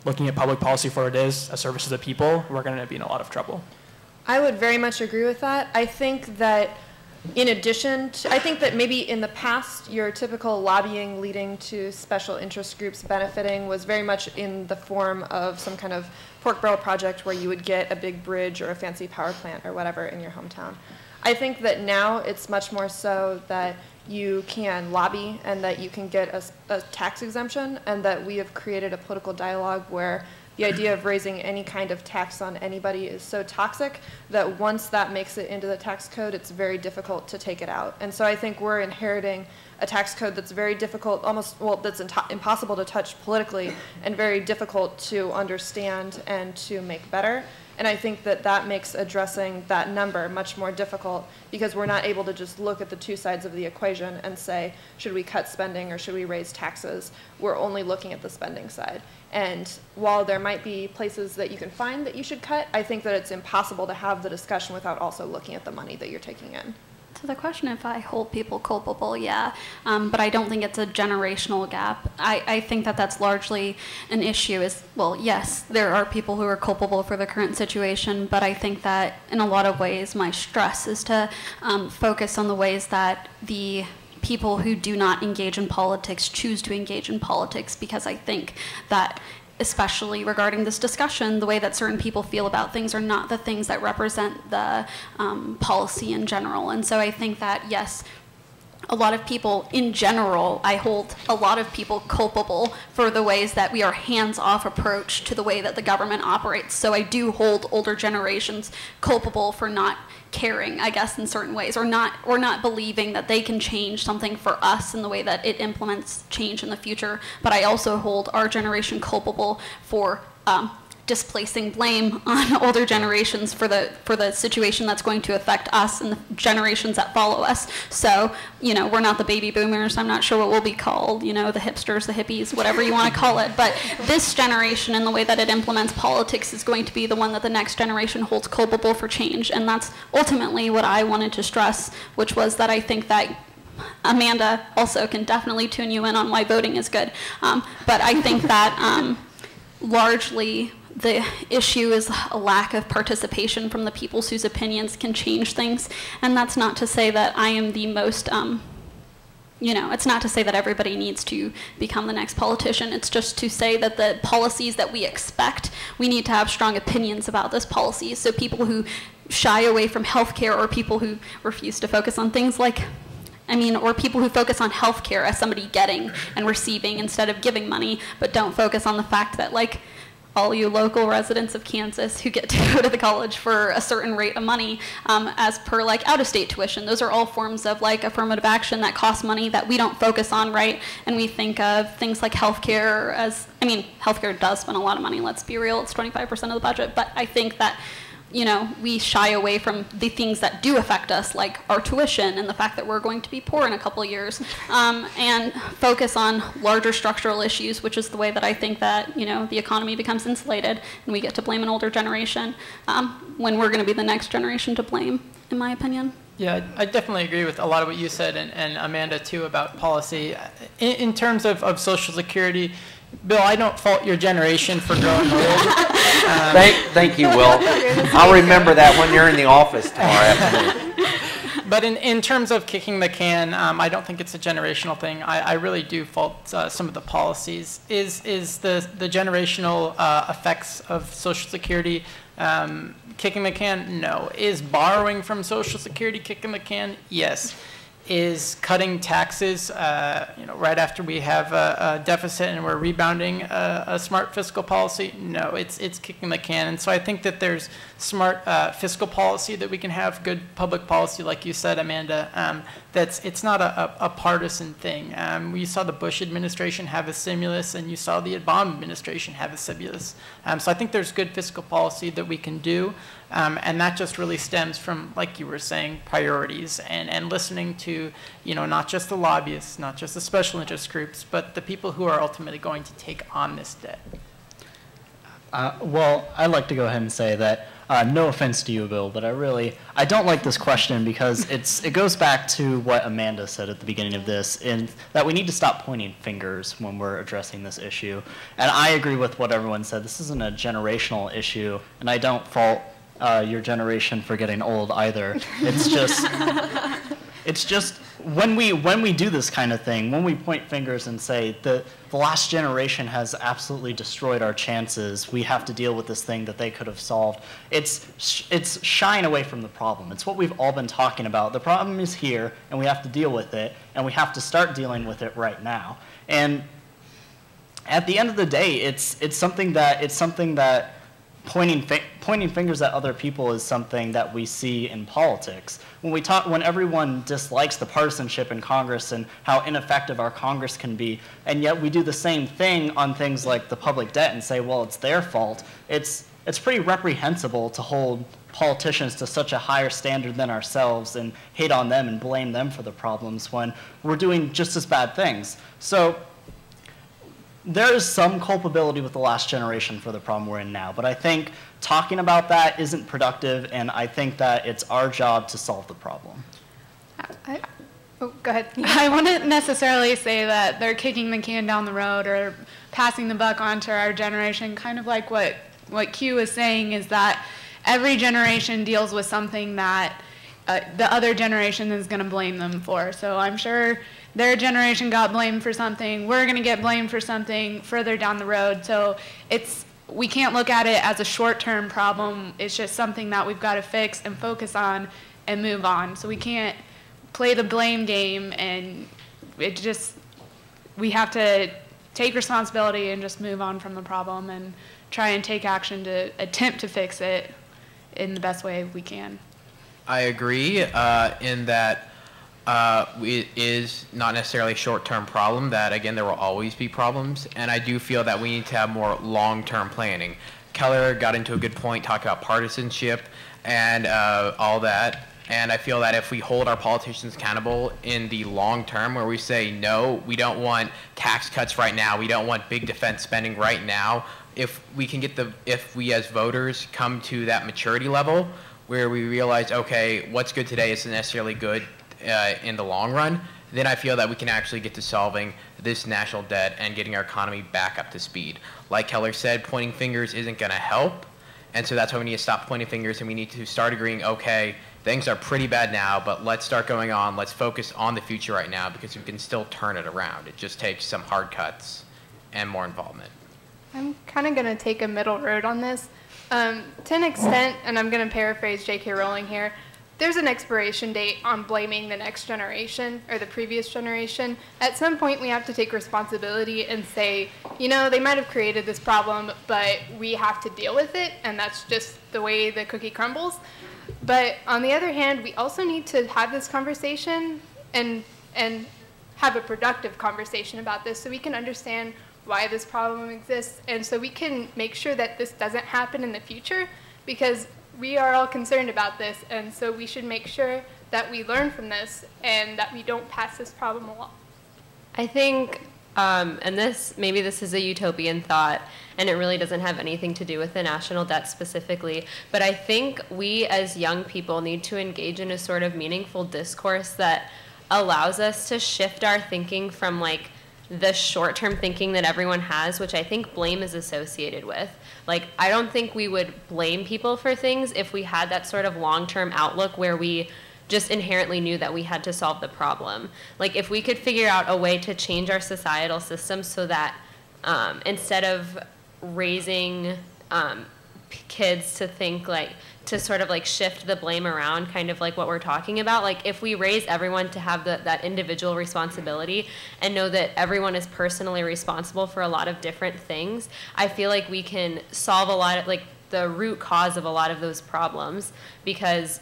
looking at public policy for what it is, a service to the people, we're going to be in a lot of trouble. I would very much agree with that. I think that in addition to, I think that maybe in the past, your typical lobbying leading to special interest groups benefiting was very much in the form of some kind of pork barrel project where you would get a big bridge or a fancy power plant or whatever in your hometown. I think that now it's much more so that you can lobby and that you can get a, a tax exemption, and that we have created a political dialogue where the idea of raising any kind of tax on anybody is so toxic that once that makes it into the tax code, it's very difficult to take it out. And so I think we're inheriting a tax code that's very difficult, almost, well, that's impossible to touch politically and very difficult to understand and to make better. And I think that that makes addressing that number much more difficult, because we're not able to just look at the two sides of the equation and say, should we cut spending or should we raise taxes? We're only looking at the spending side. And while there might be places that you can find that you should cut, I think that it's impossible to have the discussion without also looking at the money that you're taking in. To the question if I hold people culpable, yeah. Um, but I don't think it's a generational gap. I, I think that that's largely an issue is, well, yes, there are people who are culpable for the current situation, but I think that in a lot of ways my stress is to um, focus on the ways that the people who do not engage in politics choose to engage in politics, because I think that, especially regarding this discussion, the way that certain people feel about things are not the things that represent the um, policy in general. And so I think that, yes, a lot of people in general, I hold a lot of people culpable for the ways that we are hands-off approach to the way that the government operates. So I do hold older generations culpable for not caring, I guess, in certain ways, or not, or not believing that they can change something for us in the way that it implements change in the future. But I also hold our generation culpable for um, displacing blame on older generations for the for the situation that's going to affect us and the generations that follow us. So, you know, we're not the baby boomers. I'm not sure what we'll be called, you know, the hipsters, the hippies, whatever you want to call it. But this generation and the way that it implements politics is going to be the one that the next generation holds culpable for change. And that's ultimately what I wanted to stress, which was that I think that Amanda also can definitely tune you in on why voting is good. Um, but I think that um, largely the issue is a lack of participation from the people whose opinions can change things. And that's not to say that I am the most, um, you know, it's not to say that everybody needs to become the next politician. It's just to say that the policies that we expect, we need to have strong opinions about those policies. So people who shy away from healthcare, or people who refuse to focus on things like, I mean, or people who focus on healthcare as somebody getting and receiving instead of giving money, but don't focus on the fact that, like, all you local residents of Kansas who get to go to the college for a certain rate of money um, as per like out-of-state tuition. Those are all forms of like affirmative action that cost money that we don't focus on, right? And we think of things like healthcare as, I mean, healthcare does spend a lot of money, let's be real, it's twenty-five percent of the budget, but I think that, you know, we shy away from the things that do affect us, like our tuition and the fact that we're going to be poor in a couple of years, um, and focus on larger structural issues, which is the way that I think that, you know, the economy becomes insulated and we get to blame an older generation um, when we're going to be the next generation to blame, in my opinion. Yeah, I definitely agree with a lot of what you said, and, and Amanda, too, about policy. In, in terms of, of Social Security, Bill, I don't fault your generation for growing old. Um, thank, thank you, Will. I'll remember that when you're in the office tomorrow afternoon. But in, in terms of kicking the can, um, I don't think it's a generational thing. I, I really do fault uh, some of the policies. Is, is the, the generational uh, effects of Social Security um, kicking the can? No. Is borrowing from Social Security kicking the can? Yes. Is cutting taxes, uh, you know, right after we have a, a deficit and we're rebounding a, a smart fiscal policy? No, it's it's kicking the can. And so I think that there's smart uh, fiscal policy that we can have, good public policy, like you said, Amanda. Um, that's it's not a, a, a partisan thing. Um, we saw the Bush administration have a stimulus, and you saw the Obama administration have a stimulus. Um, so I think there's good fiscal policy that we can do. Um, and that just really stems from, like you were saying, priorities and, and listening to, you know, not just the lobbyists, not just the special interest groups, but the people who are ultimately going to take on this debt. Uh, well, I'd like to go ahead and say that, uh, no offense to you, Bill, but I really, I don't like this question because it's, it goes back to what Amanda said at the beginning of this, in that we need to stop pointing fingers when we're addressing this issue. And I agree with what everyone said. This isn't a generational issue, and I don't fault Uh, your generation for getting old either. It's just, it's just when we when we do this kind of thing, when we point fingers and say the the last generation has absolutely destroyed our chances, we have to deal with this thing that they could have solved. It's it's shying away from the problem. It's what we've all been talking about. The problem is here, and we have to deal with it, and we have to start dealing with it right now. And at the end of the day, it's it's something that it's something that. Pointing, fi pointing fingers at other people is something that we see in politics. When we talk, when everyone dislikes the partisanship in Congress and how ineffective our Congress can be, and yet we do the same thing on things like the public debt and say, well, it's their fault. It's, it's pretty reprehensible to hold politicians to such a higher standard than ourselves and hate on them and blame them for the problems when we're doing just as bad things. So, there is some culpability with the last generation for the problem we're in now, but I think talking about that isn't productive, and I think that it's our job to solve the problem. I, oh, go ahead. I wouldn't necessarily say that they're kicking the can down the road or passing the buck onto our generation. Kind of like what, what Q is saying is that every generation deals with something that uh, the other generation is going to blame them for. So I'm sure their generation got blamed for something. We're going to get blamed for something further down the road. So it's, we can't look at it as a short-term problem. It's just something that we've got to fix and focus on and move on. So we can't play the blame game, and it just, we have to take responsibility and just move on from the problem and try and take action to attempt to fix it in the best way we can. I agree uh, in that Uh, it is not necessarily a short-term problem, that, again, there will always be problems. And I do feel that we need to have more long-term planning. Keller got into a good point talking about partisanship and uh, all that. And I feel that if we hold our politicians accountable in the long term, where we say, no, we don't want tax cuts right now, we don't want big defense spending right now, if we can get the, if we as voters come to that maturity level where we realize, okay, what's good today isn't necessarily good Uh, in the long run, then I feel that we can actually get to solving this national debt and getting our economy back up to speed. Like Keller said, pointing fingers isn't going to help. And so that's why we need to stop pointing fingers, and we need to start agreeing, okay, things are pretty bad now, but let's start going on. Let's focus on the future right now, because we can still turn it around. It just takes some hard cuts and more involvement. I'm kind of going to take a middle road on this. Um, to an extent, and I'm going to paraphrase J K Rowling here, there's an expiration date on blaming the next generation or the previous generation. At some point, we have to take responsibility and say, you know, they might have created this problem, but we have to deal with it, and that's just the way the cookie crumbles. But on the other hand, we also need to have this conversation and, and have a productive conversation about this so we can understand why this problem exists, and so we can make sure that this doesn't happen in the future, because we are all concerned about this, and so we should make sure that we learn from this and that we don't pass this problem along. I think, um, and this, maybe this is a utopian thought, and it really doesn't have anything to do with the national debt specifically, but I think we as young people need to engage in a sort of meaningful discourse that allows us to shift our thinking from like the short-term thinking that everyone has, which I think blame is associated with. Like, I don't think we would blame people for things if we had that sort of long-term outlook where we just inherently knew that we had to solve the problem. Like, if we could figure out a way to change our societal system so that um, instead of raising um, kids to think like, to sort of like shift the blame around, kind of like what we're talking about. Like if we raise everyone to have the, that individual responsibility and know that everyone is personally responsible for a lot of different things, I feel like we can solve a lot of like the root cause of a lot of those problems, because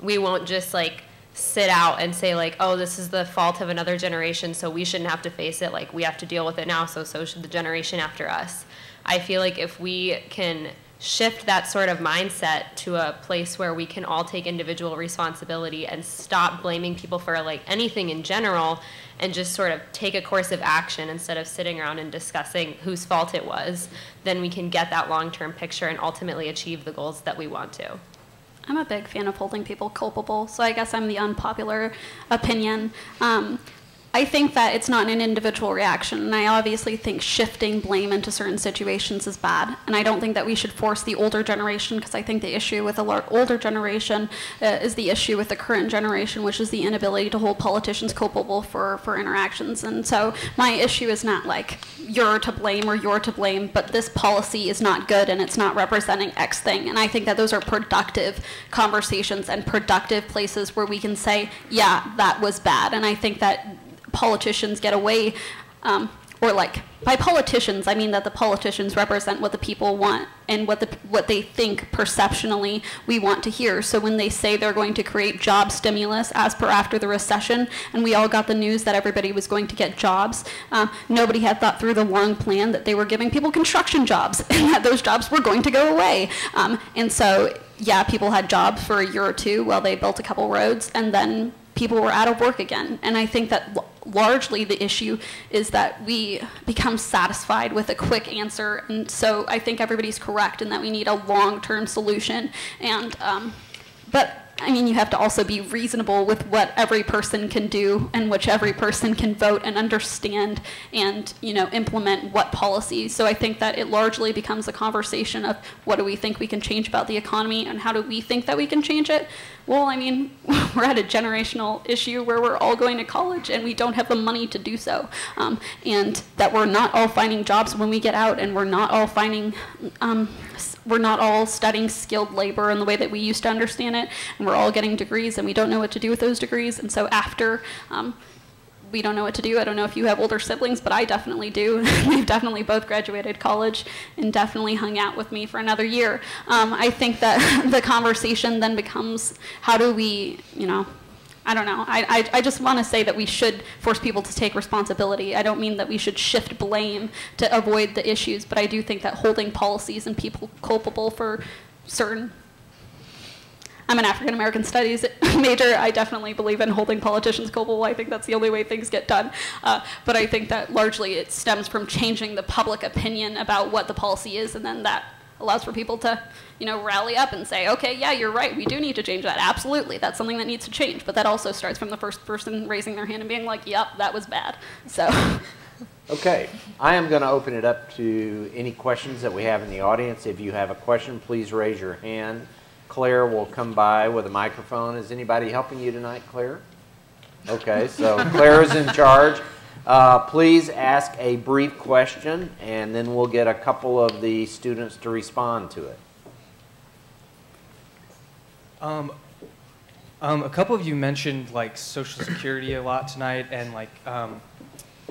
we won't just like sit out and say like, oh, this is the fault of another generation, so we shouldn't have to face it. Like we have to deal with it now, so so should the generation after us. I feel like if we can shift that sort of mindset to a place where we can all take individual responsibility and stop blaming people for like anything in general and just sort of take a course of action instead of sitting around and discussing whose fault it was, then we can get that long-term picture and ultimately achieve the goals that we want to. I'm a big fan of holding people culpable, so I guess I'm the unpopular opinion. Um, I think that it's not an individual reaction, and I obviously think shifting blame into certain situations is bad, and I don't think that we should force the older generation, because I think the issue with the older generation uh, is the issue with the current generation, which is the inability to hold politicians culpable for, for interactions. And so my issue is not like you're to blame or you're to blame, but this policy is not good and it's not representing X thing, and I think that those are productive conversations and productive places where we can say, yeah, that was bad. And I think that politicians get away, um, or like, by politicians, I mean that the politicians represent what the people want and what the what they think perceptionally we want to hear. So when they say they're going to create job stimulus as per after the recession, and we all got the news that everybody was going to get jobs, uh, nobody had thought through the long plan that they were giving people construction jobs and that those jobs were going to go away. Um, and so, yeah, people had jobs for a year or two while they built a couple roads, and then people were out of work again. And I think that largely the issue is that we become satisfied with a quick answer, and so I think everybody's correct in that we need a long-term solution. And um, but I mean, you have to also be reasonable with what every person can do and which every person can vote and understand and, you know, implement what policy. So I think that it largely becomes a conversation of what do we think we can change about the economy and how do we think that we can change it? Well, I mean, we're at a generational issue where we're all going to college and we don't have the money to do so. Um, and that we're not all finding jobs when we get out, and we're not all finding, um, we're not all studying skilled labor in the way that we used to understand it. And we're all getting degrees and we don't know what to do with those degrees. And so after, um, we don't know what to do. I don't know if you have older siblings, but I definitely do. They've definitely both graduated college and definitely hung out with me for another year. Um, I think that the conversation then becomes, how do we, you know, I don't know. I, I, I just want to say that we should force people to take responsibility. I don't mean that we should shift blame to avoid the issues, but I do think that holding policies and people culpable for certain... I'm an African American Studies major. I definitely believe in holding politicians culpable. I think that's the only way things get done. Uh, but I think that largely it stems from changing the public opinion about what the policy is, and then that allows for people to, you know, rally up and say, okay, yeah, you're right, we do need to change that. Absolutely, that's something that needs to change. But that also starts from the first person raising their hand and being like, yep, that was bad. So. Okay, I am going to open it up to any questions that we have in the audience. If you have a question, please raise your hand. Claire will come by with a microphone. Is anybody helping you tonight, Claire? Okay, so Claire is in charge. Uh, please ask a brief question, and then we'll get a couple of the students to respond to it. Um, um, a couple of you mentioned like Social Security a lot tonight, and like um,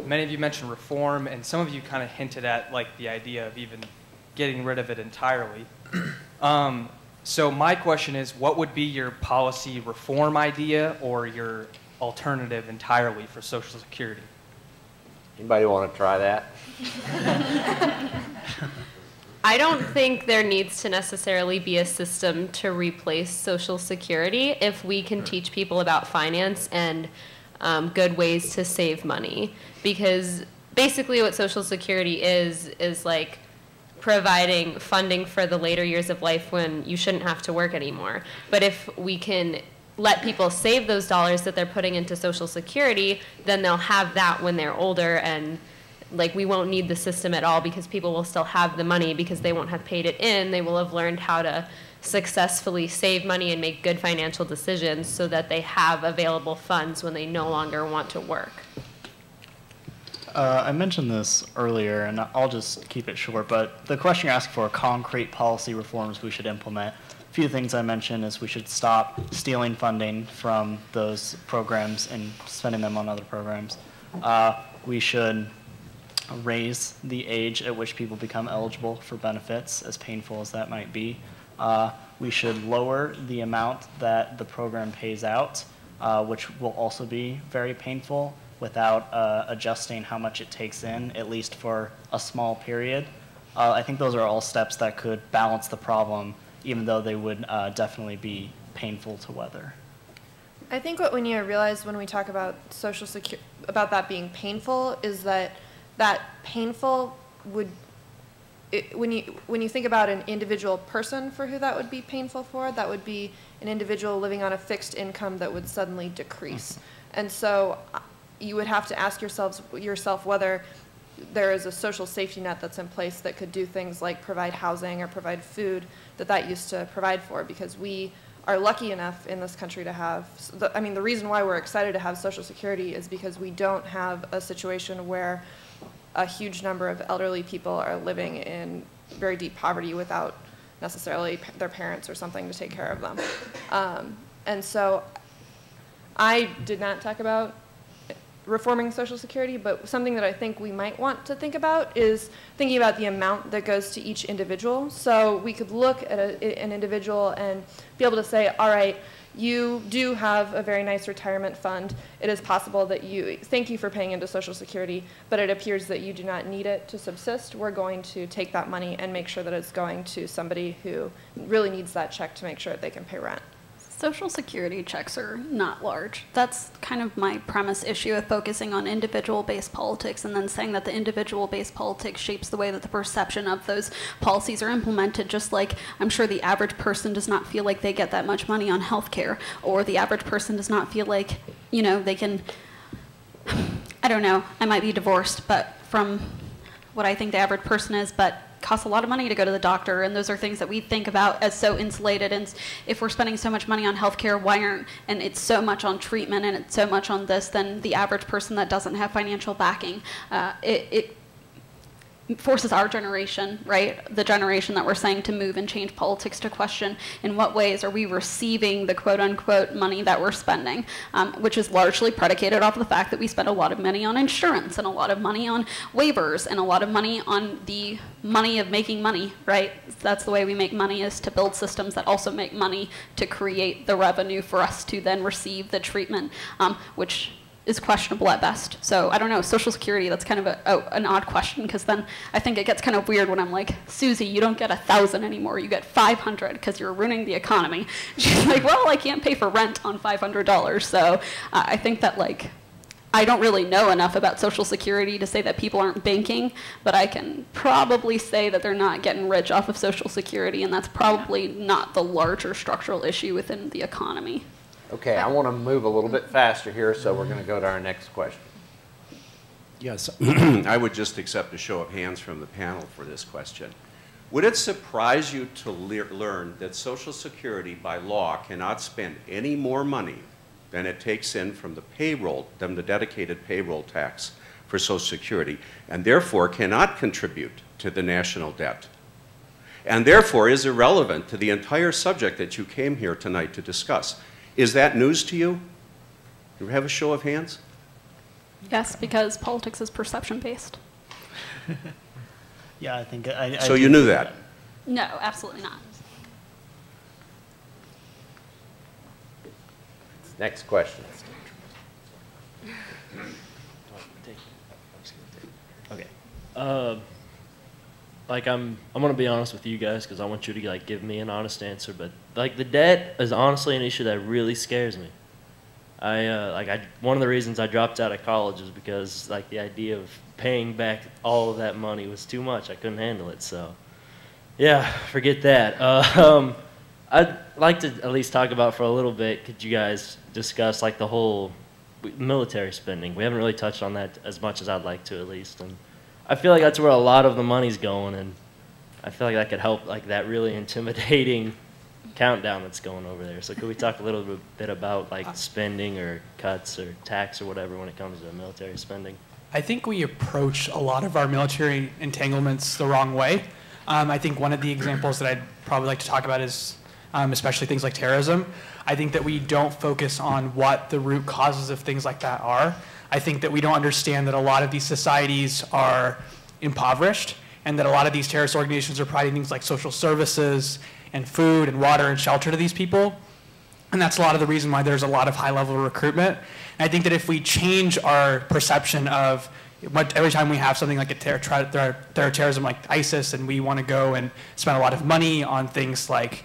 many of you mentioned reform, and some of you kind of hinted at like the idea of even getting rid of it entirely. Um, so my question is, what would be your policy reform idea or your alternative entirely for Social Security? Anybody want to try that? I don't think there needs to necessarily be a system to replace Social Security if we can teach people about finance and um, good ways to save money. Because basically what Social Security is, is like providing funding for the later years of life when you shouldn't have to work anymore. But if we can let people save those dollars that they're putting into Social Security, then they'll have that when they're older, and like we won't need the system at all because people will still have the money because they won't have paid it in. They will have learned how to successfully save money and make good financial decisions so that they have available funds when they no longer want to work. Uh, I mentioned this earlier, and I'll just keep it short, but the question you're asking for, concrete policy reforms we should implement. Few things I mentioned is we should stop stealing funding from those programs and spending them on other programs. Uh, we should raise the age at which people become eligible for benefits, as painful as that might be. Uh, we should lower the amount that the program pays out, uh, which will also be very painful, without uh, adjusting how much it takes in, at least for a small period. Uh, I think those are all steps that could balance the problem, even though they would uh, definitely be painful to weather. I think what we need to realize when we talk about Social Security, about that being painful, is that that painful would, it, when, you, when you think about an individual person for who that would be painful for, that would be an individual living on a fixed income that would suddenly decrease. And so you would have to ask yourselves, yourself whether there is a social safety net that's in place that could do things like provide housing or provide food that that used to provide for, because we are lucky enough in this country to have, I mean, the reason why we're excited to have Social Security is because we don't have a situation where a huge number of elderly people are living in very deep poverty without necessarily their parents or something to take care of them. Um, and so I did not talk about reforming Social Security, but something that I think we might want to think about is thinking about the amount that goes to each individual. So we could look at a, an individual and be able to say, all right, you do have a very nice retirement fund. It is possible that you, thank you for paying into Social Security, but it appears that you do not need it to subsist. We're going to take that money and make sure that it's going to somebody who really needs that check to make sure that they can pay rent. Social Security checks are not large. That's kind of my premise issue of focusing on individual-based politics and then saying that the individual-based politics shapes the way that the perception of those policies are implemented, just like I'm sure the average person does not feel like they get that much money on health care, or the average person does not feel like, you know, they can, I don't know, I might be divorced, but from what I think the average person is, but costs a lot of money to go to the doctor, and those are things that we think about as so insulated. And if we're spending so much money on healthcare, why aren't, and it's so much on treatment and it's so much on this, then the average person that doesn't have financial backing, uh, it, it forces our generation, right, the generation that we're saying to move and change politics, to question in what ways are we receiving the quote-unquote money that we're spending, um, which is largely predicated off the fact that we spend a lot of money on insurance and a lot of money on waivers and a lot of money on the money of making money, right? That's the way we make money, is to build systems that also make money to create the revenue for us to then receive the treatment, um, which is questionable at best. So I don't know, Social Security, that's kind of a, oh, an odd question, because then I think it gets kind of weird when I'm like, Susie, you don't get a thousand anymore, you get five hundred because you're ruining the economy. She's like, well, I can't pay for rent on five hundred dollars. So uh, I think that like, I don't really know enough about Social Security to say that people aren't banking, but I can probably say that they're not getting rich off of Social Security, and that's probably not the larger structural issue within the economy. Okay, I want to move a little bit faster here, so we're going to go to our next question. Yes, I would just accept a show of hands from the panel for this question. Would it surprise you to le learn that Social Security by law cannot spend any more money than it takes in from the payroll, than the dedicated payroll tax for Social Security, and therefore cannot contribute to the national debt, and therefore is irrelevant to the entire subject that you came here tonight to discuss? Is that news to you? Do we have a show of hands? Yes, because politics is perception-based. Yeah, I think I, I so you knew that? No, absolutely not. Next question. Okay. Uh, like I'm, I'm gonna be honest with you guys because I want you to like give me an honest answer. But like the debt is honestly an issue that really scares me. I uh, like I one of the reasons I dropped out of college is because like the idea of paying back all of that money was too much. I couldn't handle it. So, yeah, forget that. Uh, um, I'd like to at least talk about for a little bit, could you guys discuss like the whole military spending? We haven't really touched on that as much as I'd like to at least. And I feel like that's where a lot of the money's going, and I feel like that could help like that really intimidating countdown that's going over there. So could we talk a little bit about like spending or cuts or tax or whatever when it comes to military spending? I think we approach a lot of our military entanglements the wrong way. Um, I think one of the examples that I'd probably like to talk about is Um, especially things like terrorism. I think that we don't focus on what the root causes of things like that are. I think that we don't understand that a lot of these societies are impoverished and that a lot of these terrorist organizations are providing things like social services and food and water and shelter to these people. And that's a lot of the reason why there's a lot of high-level recruitment. And I think that if we change our perception of what, every time we have something like a ter ter ter ter terrorism like ISIS and we want to go and spend a lot of money on things like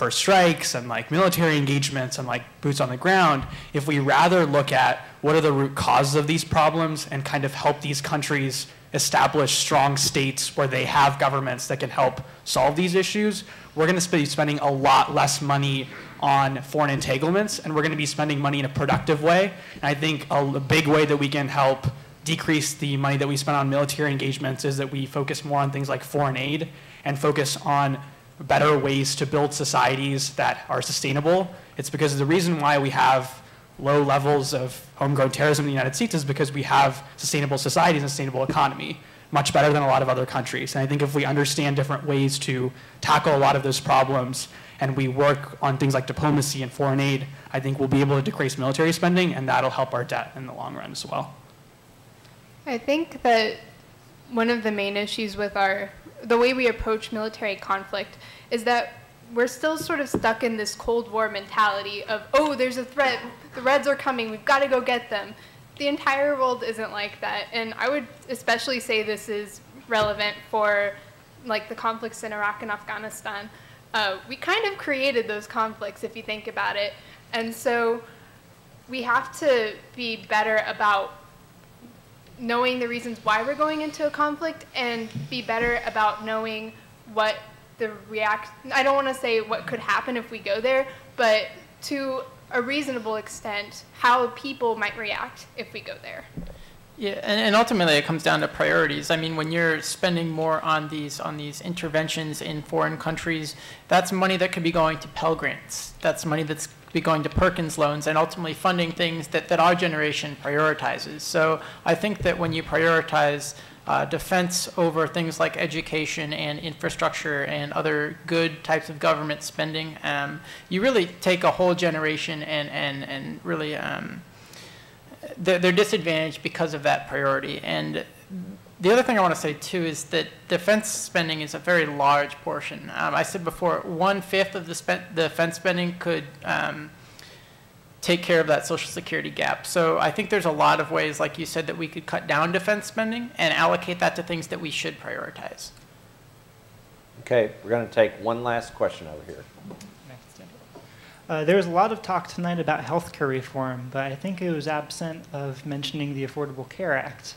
for strikes and like military engagements and like boots on the ground, if we rather look at what are the root causes of these problems and kind of help these countries establish strong states where they have governments that can help solve these issues, we're going to be spending a lot less money on foreign entanglements, and we're going to be spending money in a productive way. And I think a big way that we can help decrease the money that we spend on military engagements is that we focus more on things like foreign aid and focus on better ways to build societies that are sustainable. It's because the reason why we have low levels of homegrown terrorism in the United States is because we have sustainable societies and sustainable economy, much better than a lot of other countries. And I think if we understand different ways to tackle a lot of those problems and we work on things like diplomacy and foreign aid, I think we'll be able to decrease military spending, and that'll help our debt in the long run as well. I think that one of the main issues with our the way we approach military conflict is that we're still sort of stuck in this Cold War mentality of, oh, there's a threat, the Reds are coming, we've got to go get them. The entire world isn't like that, and I would especially say this is relevant for like the conflicts in Iraq and Afghanistan. Uh, we kind of created those conflicts if you think about it, and so we have to be better about knowing the reasons why we're going into a conflict and be better about knowing what the react, I don't want to say what could happen if we go there, but to a reasonable extent, how people might react if we go there. Yeah, and, and ultimately it comes down to priorities. I mean, when you're spending more on these on these interventions in foreign countries, that's money that could be going to Pell Grants. That's money that's be going to Perkins loans and ultimately funding things that, that our generation prioritizes. So I think that when you prioritize uh, defense over things like education and infrastructure and other good types of government spending, um, you really take a whole generation and, and, and really um, they're, they're disadvantaged because of that priority. And the other thing I want to say, too, is that defense spending is a very large portion. Um, I said before, one-fifth of the, spe the defense spending could um, take care of that Social Security gap. So I think there's a lot of ways, like you said, that we could cut down defense spending and allocate that to things that we should prioritize. Okay, we're going to take one last question over here. Uh, there was a lot of talk tonight about healthcare reform, but I think it was absent of mentioning the Affordable Care Act.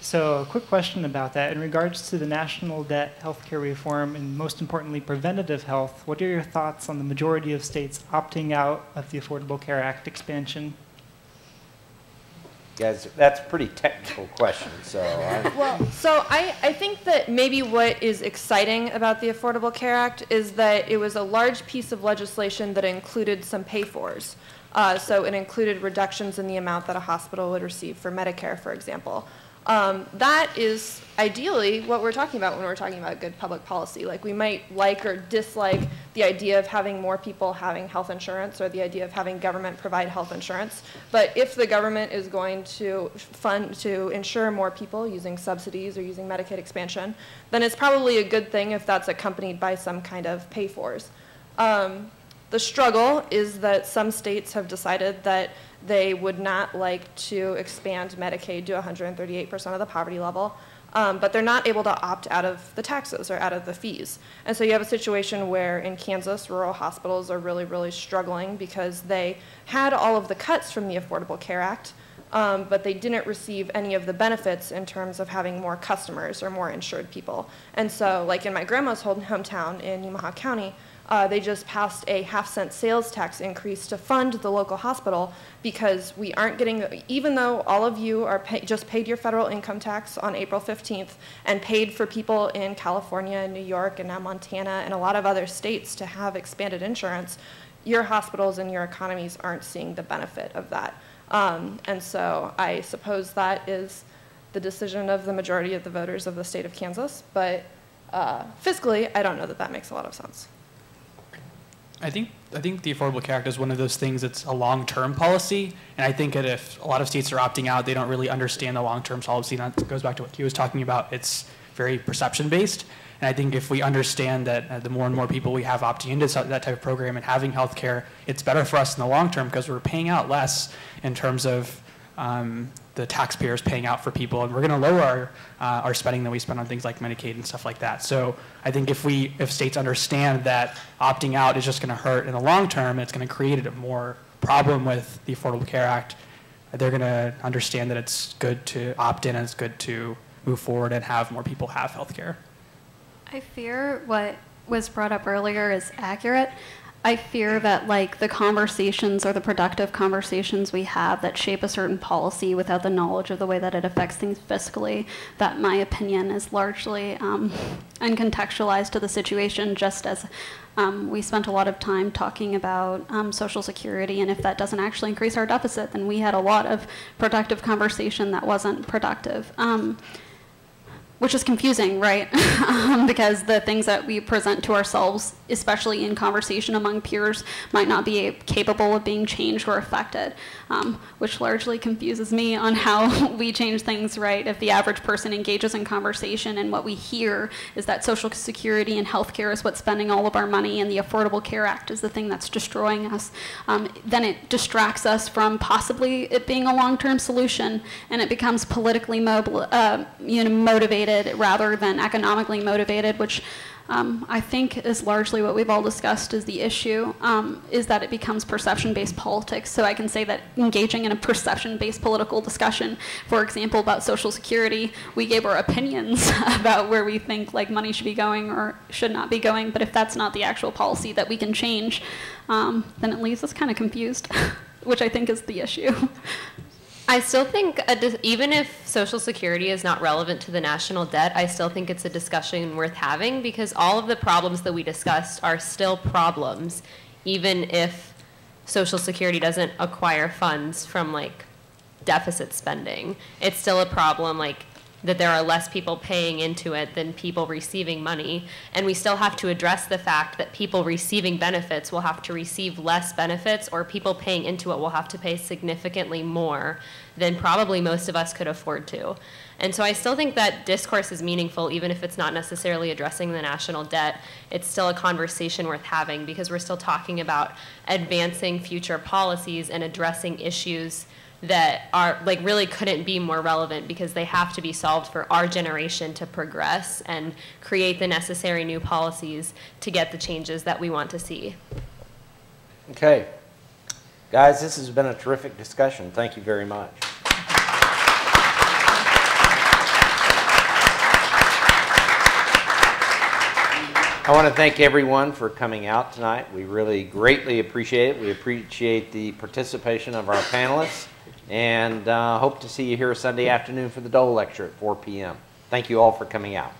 So a quick question about that. In regards to the national debt, healthcare reform, and most importantly, preventative health, what are your thoughts on the majority of states opting out of the Affordable Care Act expansion? Guys, that's a pretty technical question. So, I well, so I, I think that maybe what is exciting about the Affordable Care Act is that it was a large piece of legislation that included some pay-fors. Uh, so it included reductions in the amount that a hospital would receive for Medicare, for example. Um, that is ideally what we're talking about when we're talking about good public policy. Like, we might like or dislike the idea of having more people having health insurance or the idea of having government provide health insurance. But if the government is going to fund to insure more people using subsidies or using Medicaid expansion, then it's probably a good thing if that's accompanied by some kind of pay-fors. Um, the struggle is that some states have decided that they would not like to expand Medicaid to one hundred thirty-eight percent of the poverty level, um, but they're not able to opt out of the taxes or out of the fees. And so you have a situation where in Kansas, rural hospitals are really, really struggling because they had all of the cuts from the Affordable Care Act, um, but they didn't receive any of the benefits in terms of having more customers or more insured people. And so, like in my grandma's hometown in Omaha County, Uh, they just passed a half-cent sales tax increase to fund the local hospital because we aren't getting, even though all of you are pay, just paid your federal income tax on April fifteenth and paid for people in California and New York and now Montana and a lot of other states to have expanded insurance, your hospitals and your economies aren't seeing the benefit of that. Um, and so I suppose that is the decision of the majority of the voters of the state of Kansas, but uh, fiscally, I don't know that that makes a lot of sense. I think, I think the Affordable Care Act is one of those things that's a long-term policy, and I think that if a lot of states are opting out, they don't really understand the long-term policy, and that goes back to what he was talking about. It's very perception-based, and I think if we understand that uh, the more and more people we have opting into that type of program and having health care, it's better for us in the long-term because we're paying out less in terms of um, the taxpayers paying out for people, and we're going to lower our, uh, our spending that we spend on things like Medicaid and stuff like that. So I think if we, if states understand that opting out is just going to hurt in the long term, it's going to create a more problem with the Affordable Care Act, they're going to understand that it's good to opt in and it's good to move forward and have more people have health care. I fear what was brought up earlier is accurate. I fear that, like, the conversations or the productive conversations we have that shape a certain policy without the knowledge of the way that it affects things fiscally, that my opinion is largely um, uncontextualized to the situation, just as um, we spent a lot of time talking about um, Social Security, and if that doesn't actually increase our deficit, then we had a lot of productive conversation that wasn't productive. Um, Which is confusing, right? um, because the things that we present to ourselves, especially in conversation among peers, might not be capable of being changed or affected, um, which largely confuses me on how we change things, right? If the average person engages in conversation and what we hear is that Social Security and healthcare is what's spending all of our money and the Affordable Care Act is the thing that's destroying us, um, then it distracts us from possibly it being a long-term solution, and it becomes politically mobile, uh, you know, motivated rather than economically motivated, which um, I think is largely what we've all discussed is the issue, um, is that it becomes perception-based politics. So I can say that engaging in a perception-based political discussion, for example, about Social Security, we gave our opinions about where we think, like, money should be going or should not be going, but if that's not the actual policy that we can change, um, then it leaves us kind of confused, which I think is the issue. I still think, a even if Social Security is not relevant to the national debt, I still think it's a discussion worth having because all of the problems that we discussed are still problems, even if Social Security doesn't acquire funds from, like, deficit spending. It's still a problem, like, that there are less people paying into it than people receiving money, and we still have to address the fact that people receiving benefits will have to receive less benefits, or people paying into it will have to pay significantly more than probably most of us could afford to. And so I still think that discourse is meaningful, even if it's not necessarily addressing the national debt. It's still a conversation worth having because we're still talking about advancing future policies and addressing issues that are, like, really couldn't be more relevant because they have to be solved for our generation to progress and create the necessary new policies to get the changes that we want to see. Okay. Guys, this has been a terrific discussion. Thank you very much. I want to thank everyone for coming out tonight. We really greatly appreciate it. We appreciate the participation of our panelists, and uh, hope to see you here Sunday afternoon for the Dole Lecture at four p m Thank you all for coming out.